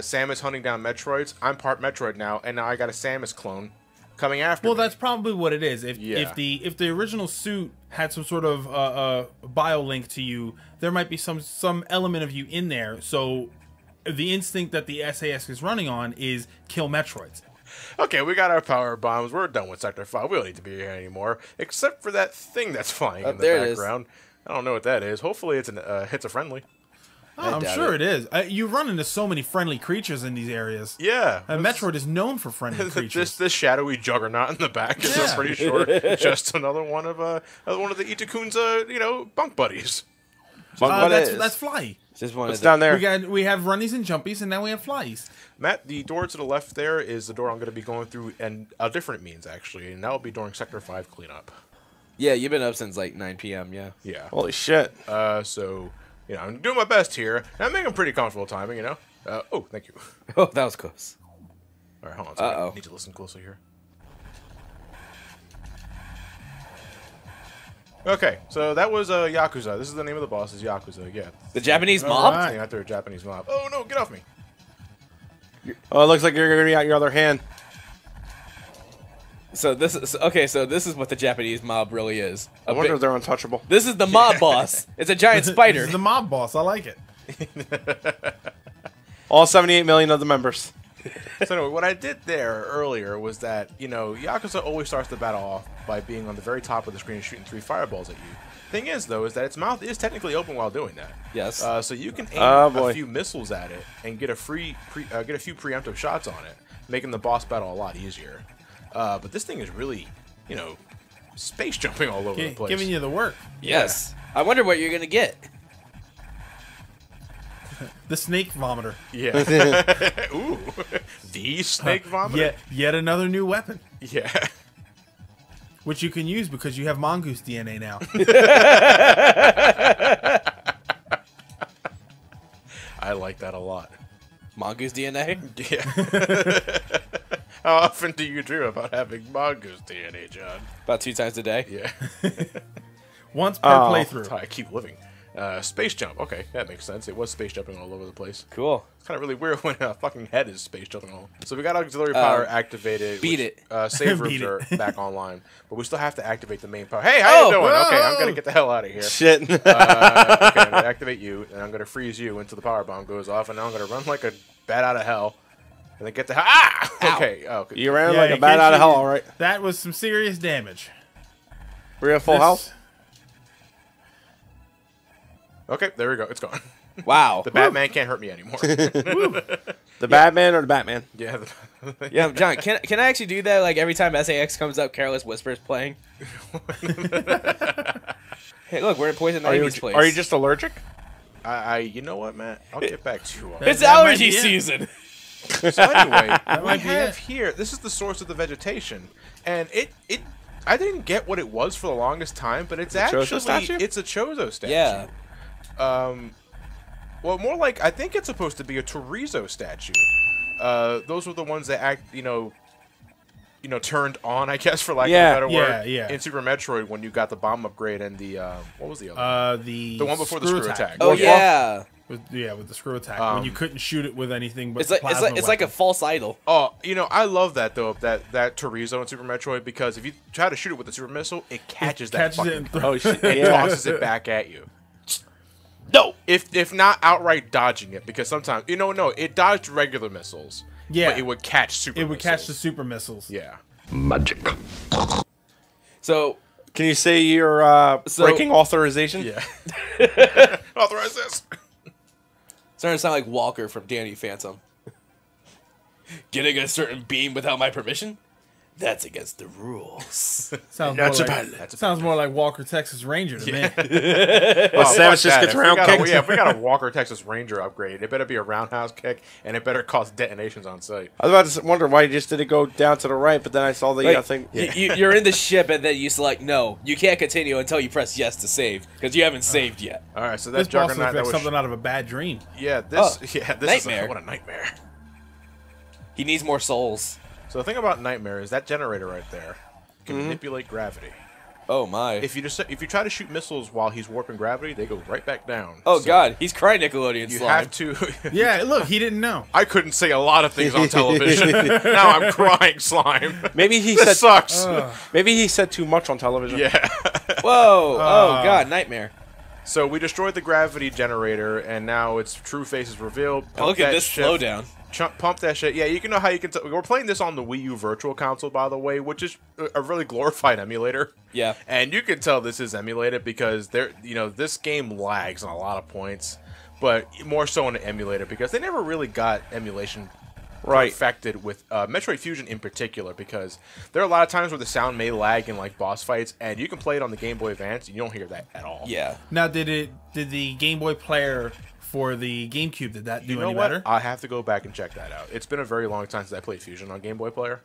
Samus hunting down Metroids. I'm part Metroid now, and now I got a Samus clone coming after. Well, me. That's probably what it is. If yeah. if the if the original suit had some sort of uh, uh, bio link to you, there might be some some element of you in there. So, the instinct that the S A S is running on is kill Metroids. Okay, we got our power bombs. We're done with Sector five. We don't need to be here anymore, except for that thing that's flying oh, in the there background. It is. I don't know what that is. Hopefully it's an, uh, hits a friendly. Oh, I'm sure it, it is. Uh, you run into so many friendly creatures in these areas. Yeah. Uh, Metroid is known for friendly creatures. This, this shadowy juggernaut in the back is yeah. pretty sure just another one of uh, another one of the Itakun's, uh, you know, bunk buddies. Bunk uh, that's, that's Fly. Just one it's down there. We, got, we have runnies and jumpies, and now we have flies. Matt, the door to the left there is the door I'm going to be going through, and a different means, actually, and that will be during Sector five cleanup. Yeah, you've been up since, like, nine P M, yeah. Yeah. Holy shit. Uh, so, you know, I'm doing my best here, and I'm making pretty comfortable timing, you know? Uh, oh, thank you. Oh, that was close. All right, hold on. So uh-oh. I need to listen closely here. Okay, so that was uh, Yakuza. This is the name of the boss, is Yakuza, yeah. The Japanese mob? Right. After a Japanese mob. Oh, no, get off me. You're oh, it looks like you're going to be out your other hand. So this is... Okay, so this is what the Japanese mob really is. A I wonder if they're untouchable. This is the mob boss. It's a giant spider. This is the mob boss. I like it. All seventy-eight million of the members. So anyway, what I did there earlier was that, you know, Yakuza always starts the battle off by being on the very top of the screen and shooting three fireballs at you. Thing is, though, is that its mouth is technically open while doing that. Yes. Uh, so you can aim oh, a few missiles at it and get a free pre uh, get a few preemptive shots on it, making the boss battle a lot easier. Uh, but this thing is really, you know, space jumping all over G the place, giving you the work. Yes. Yeah. I wonder what you're gonna get. The snake vomiter. Yeah. Ooh. The snake vomiter. Uh, yet, yet another new weapon. Yeah. Which you can use because you have mongoose D N A now. I like that a lot. Mongoose D N A? Yeah. How often do you dream about having mongoose D N A, John? About two times a day. Yeah. Once per oh, playthrough. I keep living. Uh, space jump. Okay, that makes sense. It was space jumping all over the place. Cool. It's kind of really weird when a fucking head is space jumping all. So we got auxiliary power uh, activated. Beat which, it. Uh, save rooms are back online, but we still have to activate the main power. Hey, how oh, you doing? Whoa. Okay, I'm gonna get the hell out of here. Shit. uh, okay, I'm gonna activate you, and I'm gonna freeze you until the power bomb goes off, and now I'm gonna run like a bat out of hell, and then get the hell. Ah! Ow. Okay. Oh, okay. You ran yeah, like you a bat out of hell, all right. That was some serious damage. We have full this health. Okay, there we go. It's gone. Wow. The Batman can't hurt me anymore. The yeah. Batman or the Batman? Yeah. The yeah, John, can, can I actually do that? Like, every time S A X comes up, Careless Whisper's playing? Hey, look, we're in Poison Ivy's place. Are you just allergic? I, I, you know what, Matt? I'll get back to you. It's that allergy season. So anyway, we have it. Here, this is the source of the vegetation, and it, it, I didn't get what it was for the longest time, but it's, it's actually, a Chozo statue? It's a Chozo statue. Yeah. Um, well, more like, I think it's supposed to be a Torizo statue. Uh, those were the ones that act, you know, you know, turned on, I guess, for lack yeah, of a better yeah, word, yeah. in Super Metroid when you got the bomb upgrade and the, um, what was the other? Uh, the, the one before the screw attack. attack. Oh, Morph yeah. Ball? With, yeah, with the screw attack, um, when you couldn't shoot it with anything but it's like, plasma it's like It's weapon. like a false idol. Oh, you know, I love that, though, that, that Terrezo in Super Metroid, because if you try to shoot it with the Super Missile, it catches it that catches fucking it oh, shit, and yeah. tosses it back at you. No! If, if not outright dodging it, because sometimes... You know, no, it dodged regular missiles, yeah. but it would catch super It would missiles. catch the super missiles. Yeah. Magic. So... Can you say your uh, so, breaking authorization? Yeah. Authorize this. Starting to sound like Walker from Danny Phantom. Getting a certain beam without my permission? That's against the rules. Sounds, more like, that sounds more like Walker, Texas Ranger to yeah. me. Well, oh, Samus just that. gets round kicked. Yeah, if we got a Walker, Texas Ranger upgrade, it better be a roundhouse kick, and it better cause detonations on site. I was about to wonder why you just didn't go down to the right, but then I saw the like, uh, thing. Yeah. You, you're in the ship, and then you select no. You can't continue until you press yes to save, because you haven't saved yet. All right, so that's this Juggernaut. That was something out of a bad dream. Yeah, this. Oh, yeah, this nightmare. Is a, what a nightmare. He needs more souls. So the thing about Nightmare is that generator right there can mm-hmm. manipulate gravity. Oh my! If you just if you try to shoot missiles while he's warping gravity, they go right back down. Oh so god, he's crying Nickelodeon. You slime. have to. Yeah, look, he didn't know. I couldn't say a lot of things on television. Now I'm crying slime. Maybe he this said sucks. Uh, Maybe he said too much on television. Yeah. Whoa! Uh, oh god, Nightmare. So we destroyed the gravity generator, and now its true face is revealed. Pump look at this shift. slowdown. Chump, pump that shit. Yeah, you can know how you can... T we're playing this on the Wii U Virtual Console, by the way, which is a really glorified emulator. Yeah. And you can tell this is emulated because, they're, you know, this game lags on a lot of points, but more so on an emulator because they never really got emulation right. perfected with uh, Metroid Fusion in particular, because there are a lot of times where the sound may lag in, like, boss fights, and you can play it on the Game Boy Advance, and you don't hear that at all. Yeah. Now, did it... Did the Game Boy player... For the GameCube, did that do you know any what? better? I have to go back and check that out. It's been a very long time since I played Fusion on Game Boy Player.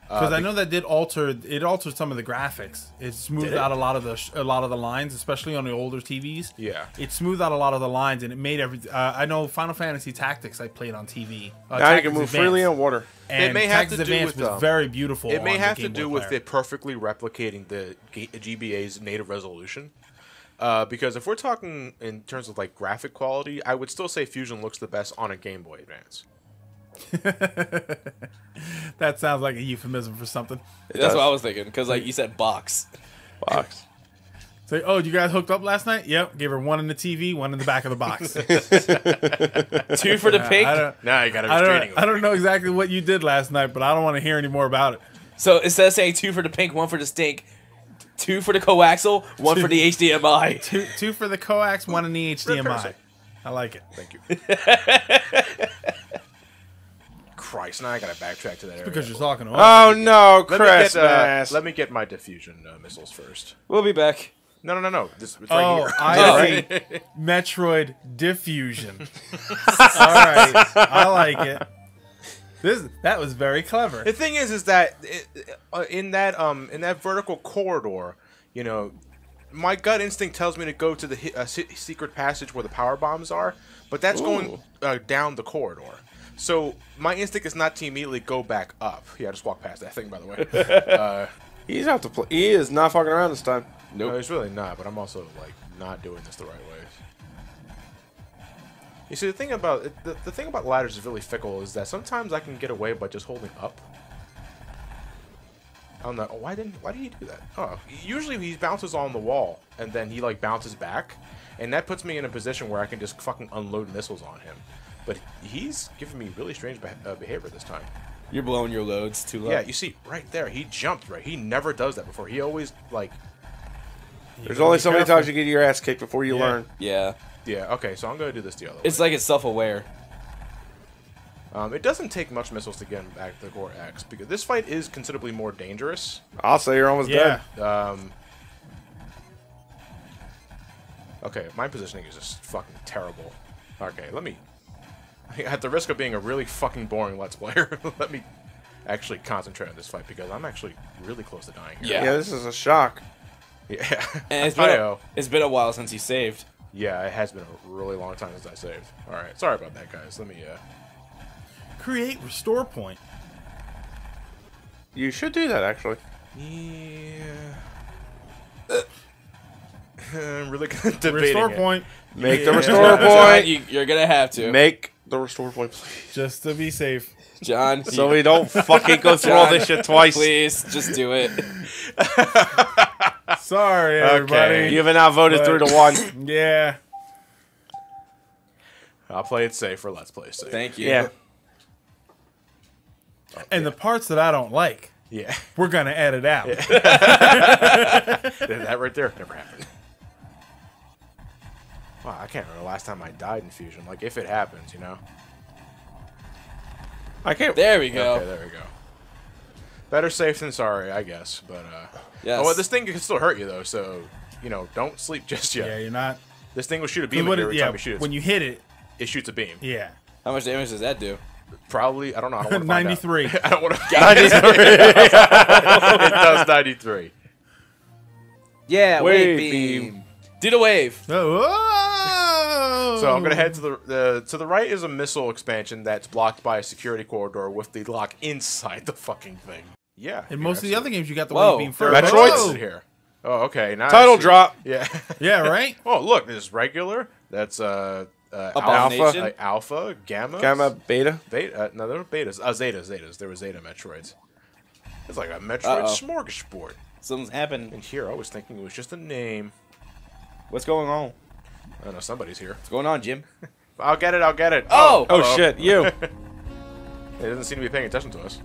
Because uh, I know that did alter it altered some of the graphics. It smoothed it? out a lot of the sh a lot of the lines, especially on the older T Vs. Yeah, it smoothed out a lot of the lines, and it made every. Uh, I know Final Fantasy Tactics I played on T V. Uh, now you can move Advance, freely on water. And it may Tactics have to do Advance with was um, very beautiful. It may have to do with it perfectly replicating the G B A's native resolution. Uh, because if we're talking in terms of like graphic quality, I would still say Fusion looks the best on a Game Boy Advance. That sounds like a euphemism for something. That's what I was thinking, because like you said, box, box. It's like, oh, you guys hooked up last night? Yep. Gave her one in the T V, one in the back of the box. Two for the pig. Now you got to. I don't. I don't know exactly what you did last night, but I don't want to hear any more about it. So instead of saying two for the pink, one for the stink. Two for the coaxial, one two, for the H D M I. Two, two for the coax, one in the H D M I. I like it. Thank you. Christ, now I gotta backtrack to that. It's area. Because you're talking. To oh no, Christmas! Let, uh, let me get my diffusion uh, missiles first. We'll be back. No, no, no, no. This it's right oh, here. I see. Right. Metroid diffusion. All right, I like it. This that was very clever. The thing is, is that it, uh, in that um in that vertical corridor, you know, my gut instinct tells me to go to the uh, secret passage where the power bombs are, but that's Ooh. going uh, down the corridor. So my instinct is not to immediately go back up. Yeah, I just walked past that thing, by the way. uh, he's out to play. He is not fucking around this time. Nope. No, he's really not. But I'm also like not doing this the right way. You see, the thing about the, the thing about ladders is really fickle is that sometimes I can get away by just holding up. I'm not. Oh, why didn't? Why did he do that? Oh, usually he bounces on the wall and then he like bounces back, and that puts me in a position where I can just fucking unload missiles on him. But he's giving me really strange be uh, behavior this time. You're blowing your loads too low. Yeah, you see, right there, he jumped. Right, he never does that before. He always like. There's only so many times you get your ass kicked before you yeah. learn. Yeah. Yeah, okay, so I'm going to do this the other way. It's like it's self-aware. Um, it doesn't take much missiles to get him back to the Gore X, because this fight is considerably more dangerous. I'll say you're almost yeah. dead. Um, okay, my positioning is just fucking terrible. Okay, let me... At the risk of being a really fucking boring Let's Player, let me actually concentrate on this fight, because I'm actually really close to dying here. Yeah, yeah this is a shock. Yeah. And it's, been a, it's been a while since you saved. Yeah, it has been a really long time since I saved. All right, sorry about that, guys. Let me uh... create restore point. You should do that, actually. Yeah. Uh. I'm really good at debating Restore it. point. Make yeah. the restore point. You, you're going to have to. Make the restore point, please. Just to be safe. John. So you... we don't fucking go through John, all this shit twice. Please, just do it. Sorry, everybody. Okay. You haven't outvoted but... through to one. Yeah. I'll play it safe for Let's Play Safe. Thank you. Yeah. Oh, and yeah. the parts that I don't like, yeah, we're going to edit out. Yeah. That right there never happened. Wow, I can't remember the last time I died in Fusion. Like, if it happens, you know. I can't. There we go. Okay, there we go. Better safe than sorry, I guess. But, uh. Yes. Oh, well, this thing can still hurt you, though, so, you know, don't sleep just yet. Yeah, you're not. This thing will shoot a beam at you every yeah, time you shoot it. When you hit it, it shoots a beam. Yeah. How much damage does that do? Probably, I don't know. I don't want to ninety-three. Find out. I don't want to. ninety-three. It does ninety-three. Yeah, wave, wave beam. beam. Did a wave. Oh, so I'm gonna head to the, the to the right is a missile expansion that's blocked by a security corridor with the lock inside the fucking thing. Yeah. In most of the other it. games, you got the Whoa, wave beam first. Metroid's in here. Oh, okay. Now Title drop. Yeah. Yeah. Right. Oh, look. There's regular. That's uh. Uh, alpha, uh, alpha, gamma, gamma, beta, beta. Uh, no, there were betas. Uh, zeta, zetas. There were zeta Metroids. It's like a Metroid uh -oh. smorgasbord. Something's happened. And here, I was thinking it was just a name. What's going on? I don't know. Somebody's here. What's going on, Jim? I'll get it. I'll get it. Oh, oh, oh shit, you. It doesn't seem to be paying attention to us.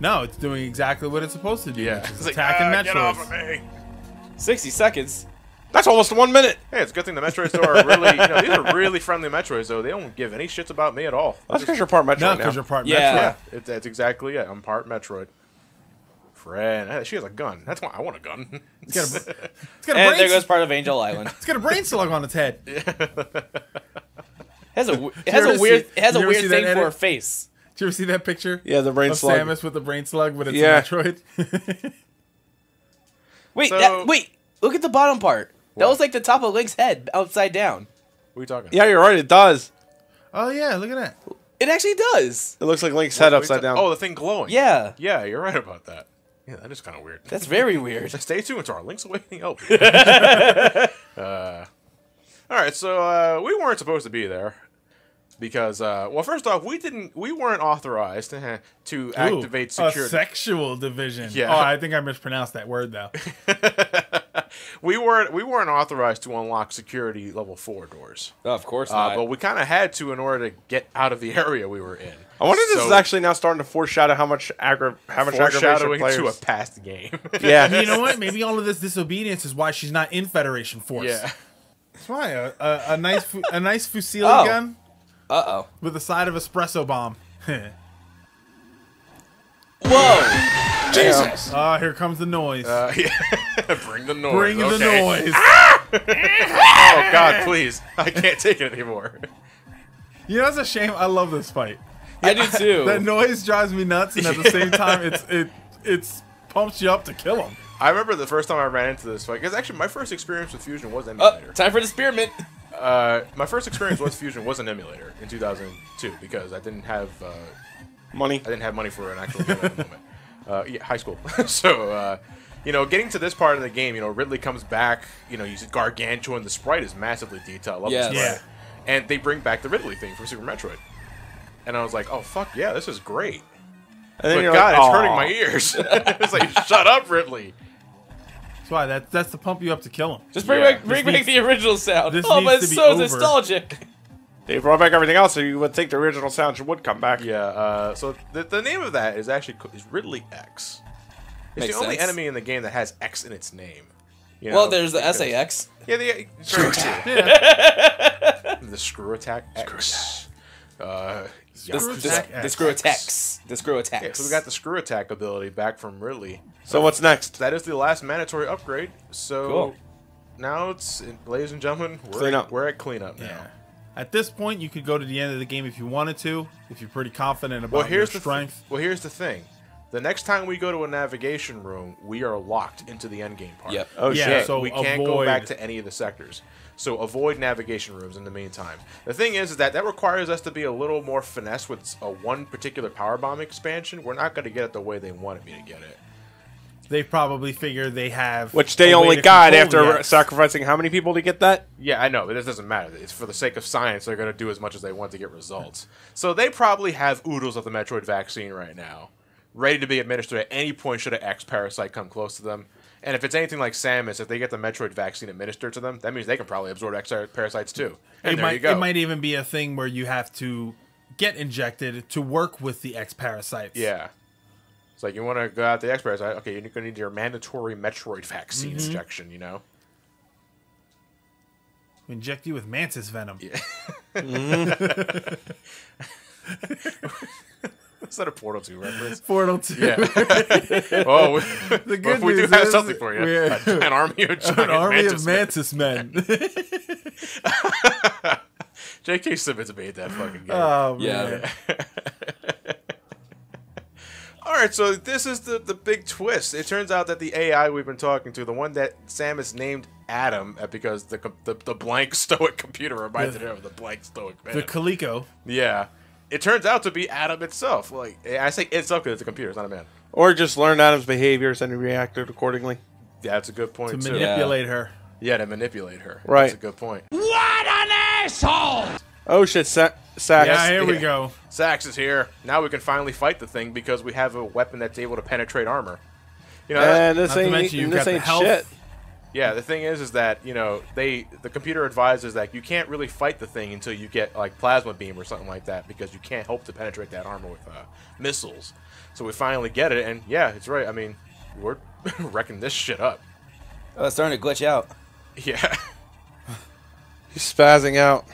No, it's doing exactly what it's supposed to do. Yeah, it's, it's like, attacking ah, Metroids. Get off of me. Sixty seconds. That's almost one minute. Hey, it's a good thing the Metroids though are really, you know, these are really friendly Metroids though. They don't give any shits about me at all. That's because you're part Metroid. No, because you're part yeah. Metroid. Yeah, it, that's exactly it. I'm part Metroid. Friend, she has a gun. That's why I want a gun. It's got a, it's got a and brain there goes part of Angel Island. It's got a brain slug on its head. It has a it has a weird it has a weird thing for a face. Did you ever see that picture? Yeah, the brain of slug. Samus with the brain slug, but it's yeah. a Metroid. Wait, so, that, wait. Look at the bottom part. What? That was like the top of Link's head, upside down. What are you talking about? Yeah, you're right, it does. Oh, yeah, look at that. It actually does. It looks like Link's what, head upside down. Oh, the thing glowing. Yeah. Yeah, you're right about that. Yeah, that is kind of weird. That's very weird. Stay tuned to our Link's Awakening. Oh. uh, all right, so uh, we weren't supposed to be there. Because, uh, well, first off, we didn't, we weren't authorized to, to activate security. A sexual division. Yeah. Oh, I think I mispronounced that word though. we weren't, we weren't authorized to unlock security level four doors. Oh, of course not. Uh, but we kind of had to in order to get out of the area we were in. I wonder if so, this is actually now starting to foreshadow how much aggra how much aggravation players to a past game. Yeah. You know what? Maybe all of this disobedience is why she's not in Federation Force. Yeah. That's why a, a, a nice a nice Fusili oh. gun. Uh-oh. With a side of espresso bomb. Whoa! Jesus! Ah, uh, here comes the noise. Uh, yeah. Bring the noise. Bring okay. the noise. Oh, God, please. I can't take it anymore. You know, it's a shame. I love this fight. Yeah, I do, too. That noise drives me nuts, and at the same time, it's it it's pumps you up to kill him. I remember the first time I ran into this fight, because actually my first experience with Fusion was emulator. Oh, time for the spearmint. Uh, my first experience with Fusion was an emulator in two thousand two because I didn't have uh, money. I didn't have money for an actual game at the moment. Uh, yeah, high school. So, uh, you know, getting to this part of the game, you know, Ridley comes back. You know, he's gargantuan. The sprite is massively detailed. I love yes. the sprite. Yeah. And they bring back the Ridley thing from Super Metroid. And I was like, oh fuck yeah, this is great. And then but God, like, it's hurting my ears. It's like, shut up, Ridley. That's why that, that's to pump you up to kill him. Just bring yeah. back, bring needs, back the original sound. Oh, but it's so over. nostalgic. They brought back everything else, so you would think the original sound would come back. Yeah. Uh, so the, the name of that is actually is Ridley X. It's Makes the only sense. enemy in the game that has X in its name. You know, well, there's the S A X. Yeah, the screw attack. Yeah. The screw attack X. Uh, the, screw the, attack the, the screw attacks. The screw attacks. Yeah, so we got the screw attack ability back from Ridley. So uh, what's next? That is the last mandatory upgrade. So cool. Now it's, ladies and gentlemen, we're clean up. We're at cleanup now. Yeah. At this point, you could go to the end of the game if you wanted to, if you're pretty confident about well, here's your strength. Well, here's the thing. The next time we go to a navigation room, we are locked into the end game part. Yep. Oh yeah, shit. So we can't avoid. go back to any of the sectors. So avoid navigation rooms in the meantime. The thing is, is that that requires us to be a little more finesse with a one particular powerbomb expansion. We're not going to get it the way they wanted me to get it. They probably figure they have... Which they only got after yet. sacrificing how many people to get that? Yeah, I know, but this doesn't matter. It's for the sake of science, they're going to do as much as they want to get results. So they probably have oodles of the Metroid vaccine right now, ready to be administered at any point should an X-Parasite come close to them. And if it's anything like Samus, if they get the Metroid vaccine administered to them, that means they can probably absorb X-Parasites too. And it there might, you go. It might even be a thing where you have to get injected to work with the X-Parasites. Yeah. It's like, you want to go out the experts, okay, you're going to need your mandatory Metroid vaccine mm-hmm. injection, you know? We inject you with mantis venom. Yeah. Mm-hmm. Is that a Portal two reference? Portal two. Yeah. Oh, we, the good well, if we do is, have something for you. Uh, an army of giant An army mantis of mantis men. men. J K Simmons made that fucking game. Oh, man. Yeah. All right, so this is the, the big twist. It turns out that the A I we've been talking to, the one that Samus named Adam, because the the, the blank stoic computer reminded her of the blank stoic man. The Coleco. Yeah. It turns out to be Adam itself. Like, I say itself because it's a computer, it's not a man. Or just learn Adam's behaviors and reacted accordingly. Yeah, that's a good point, too. To manipulate yeah. her. Yeah, to manipulate her. Right. That's a good point. What an asshole! Oh, shit, Sa Sax. Yeah, here yeah. we go. Sax is here. Now we can finally fight the thing because we have a weapon that's able to penetrate armor. You know, and this ain't, mention, and this ain't shit. Yeah, the thing is, is that, you know, they the computer advises that you can't really fight the thing until you get, like, plasma beam or something like that because you can't hope to penetrate that armor with uh, missiles. So we finally get it, and yeah, it's right. I mean, we're wrecking this shit up. Oh, it's starting to glitch out. Yeah. He's spazzing out.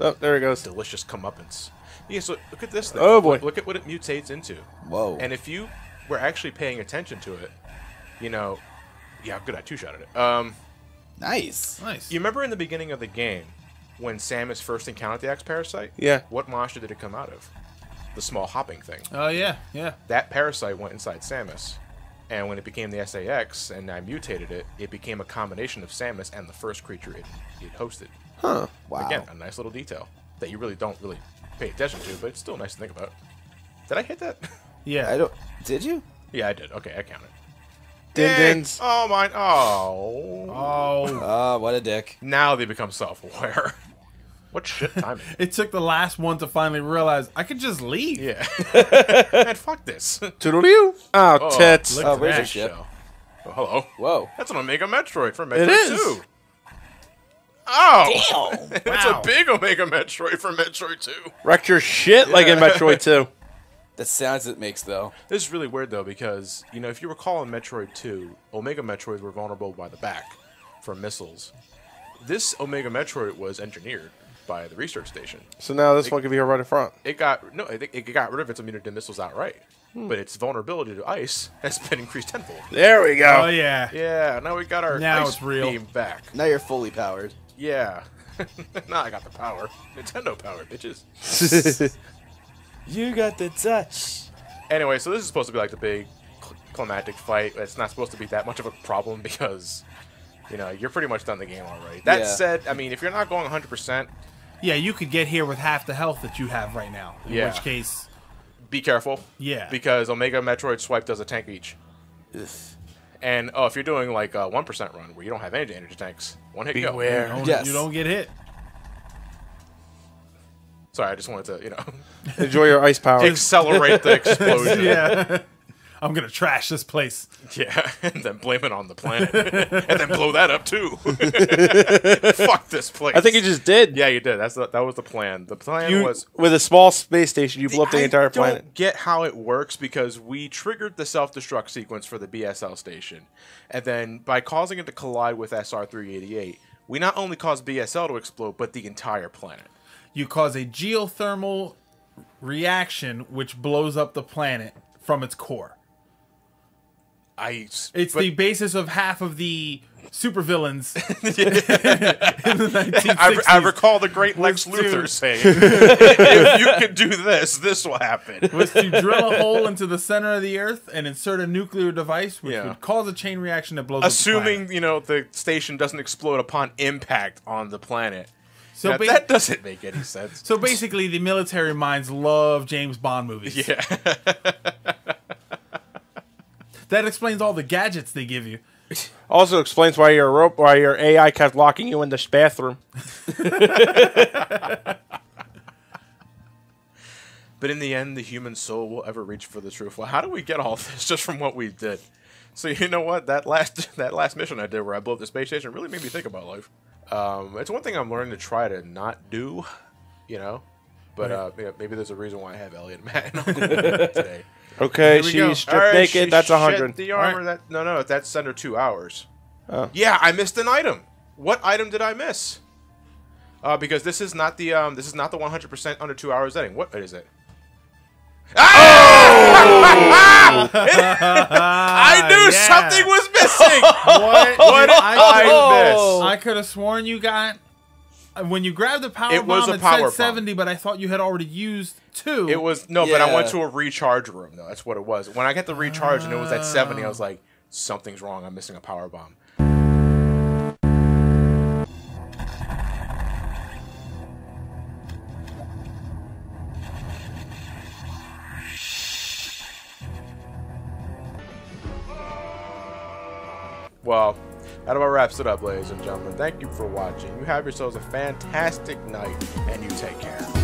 Oh, there it goes. Delicious comeuppance. Yeah, so look at this thing. Oh, boy. Look, look at what it mutates into. Whoa. And if you were actually paying attention to it, you know... Yeah, good, I two-shotted it. Um, nice. Nice. You remember in the beginning of the game, when Samus first encountered the X-Parasite? Yeah. What monster did it come out of? The small hopping thing. Oh, uh, yeah, yeah. That parasite went inside Samus. And when it became the S A X, and I mutated it, it became a combination of Samus and the first creature it, it hosted. Huh. Wow. Again, a nice little detail that you really don't really pay attention to, but it's still nice to think about. Did I hit that? Yeah. I don't. Did you? Yeah, I did. Okay, I counted. Din-dins. Oh my! Oh. Oh. Oh, what a dick! Now they become self-aware. What shit timing? It took the last one to finally realize I could just leave. Yeah. Man, fuck this. Toodaloo. Oh, oh, tits. Oh, where's your ship? Oh, hello. Whoa. That's an Omega Metroid from Metroid Two. Oh. Damn. That's wow. a big Omega Metroid from Metroid Two. Wrecked your shit yeah. like in Metroid Two. The sounds it makes, though. This is really weird, though, because, you know, if you recall in Metroid two, Omega Metroids were vulnerable by the back from missiles. This Omega Metroid was engineered by the research station. So now this it, one could be right in front. It got no, it, it got rid of its immunity to missiles outright, hmm. but its vulnerability to ice has been increased tenfold. There we go. Oh yeah, yeah. Now we got our now ice it's real. beam back. Now you're fully powered. Yeah. Now I got the power. Nintendo power, bitches. You got the touch. Anyway, so this is supposed to be like the big cl climactic fight. It's not supposed to be that much of a problem because, you know, you're pretty much done the game already. That yeah. said, I mean, if you're not going one hundred percent... Yeah, you could get here with half the health that you have right now. In yeah. which case... Be careful. Yeah. Because Omega Metroid Swipe does a tank each. Ugh. And, oh, if you're doing like a one percent run where you don't have any energy tanks, one hit Beware. go. You don't, yes. you don't get hit. Sorry, I just wanted to, you know... Enjoy your ice power. Accelerate the explosion. Yeah. I'm going to trash this place. Yeah, and then blame it on the planet. And then blow that up, too. Fuck this place. I think you just did. Yeah, you did. That's the, That was the plan. The plan you, was... With a small space station, you blew up the I entire planet. I don't get how it works, because we triggered the self-destruct sequence for the B S L station. And then, by causing it to collide with S R three eighty-eight, we not only caused B S L to explode, but the entire planet. You cause a geothermal reaction which blows up the planet from its core. I, it's the basis of half of the supervillains in the nineteen sixties. I, I recall the great Lex Luthor saying, if you can do this, this will happen. Was to drill a hole into the center of the Earth and insert a nuclear device which yeah. would cause a chain reaction that blows Assuming, up the planet. You know, the station doesn't explode upon impact on the planet. So now, that doesn't make any sense. So basically, the military minds love James Bond movies. Yeah. That explains all the gadgets they give you. Also explains why your rope, why your A I kept locking you in the bathroom. But in the end, the human soul will ever reach for the truth. Well, how do we get all this just from what we did? So you know what? That last that last mission I did where I blew up the space station really made me think about life. Um, it's one thing I'm learning to try to not do, you know. But right. uh, yeah, maybe there's a reason why I have Elliot and Matt and Uncle today. Okay, she's stripped right, naked. She that's a hundred. The armor. Right. That no, no, that's under two hours. Oh. Yeah, I missed an item. What item did I miss? Uh, because this is not the um, this is not the one hundred percent under two hours ending. What is it? Ah! Oh! I knew yeah. something was missing. What? What did I, oh. I miss? I could have sworn you got. When you grabbed the power it bomb, was a it power said seventy, bomb. But I thought you had already used two. It was no, yeah. but I went to a recharge room though. That's what it was. When I got the recharge uh, and it was at seventy, I was like, something's wrong. I'm missing a power bomb. Well. That about wraps it up, ladies and gentlemen. Thank you for watching. You have yourselves a fantastic night, and you take care.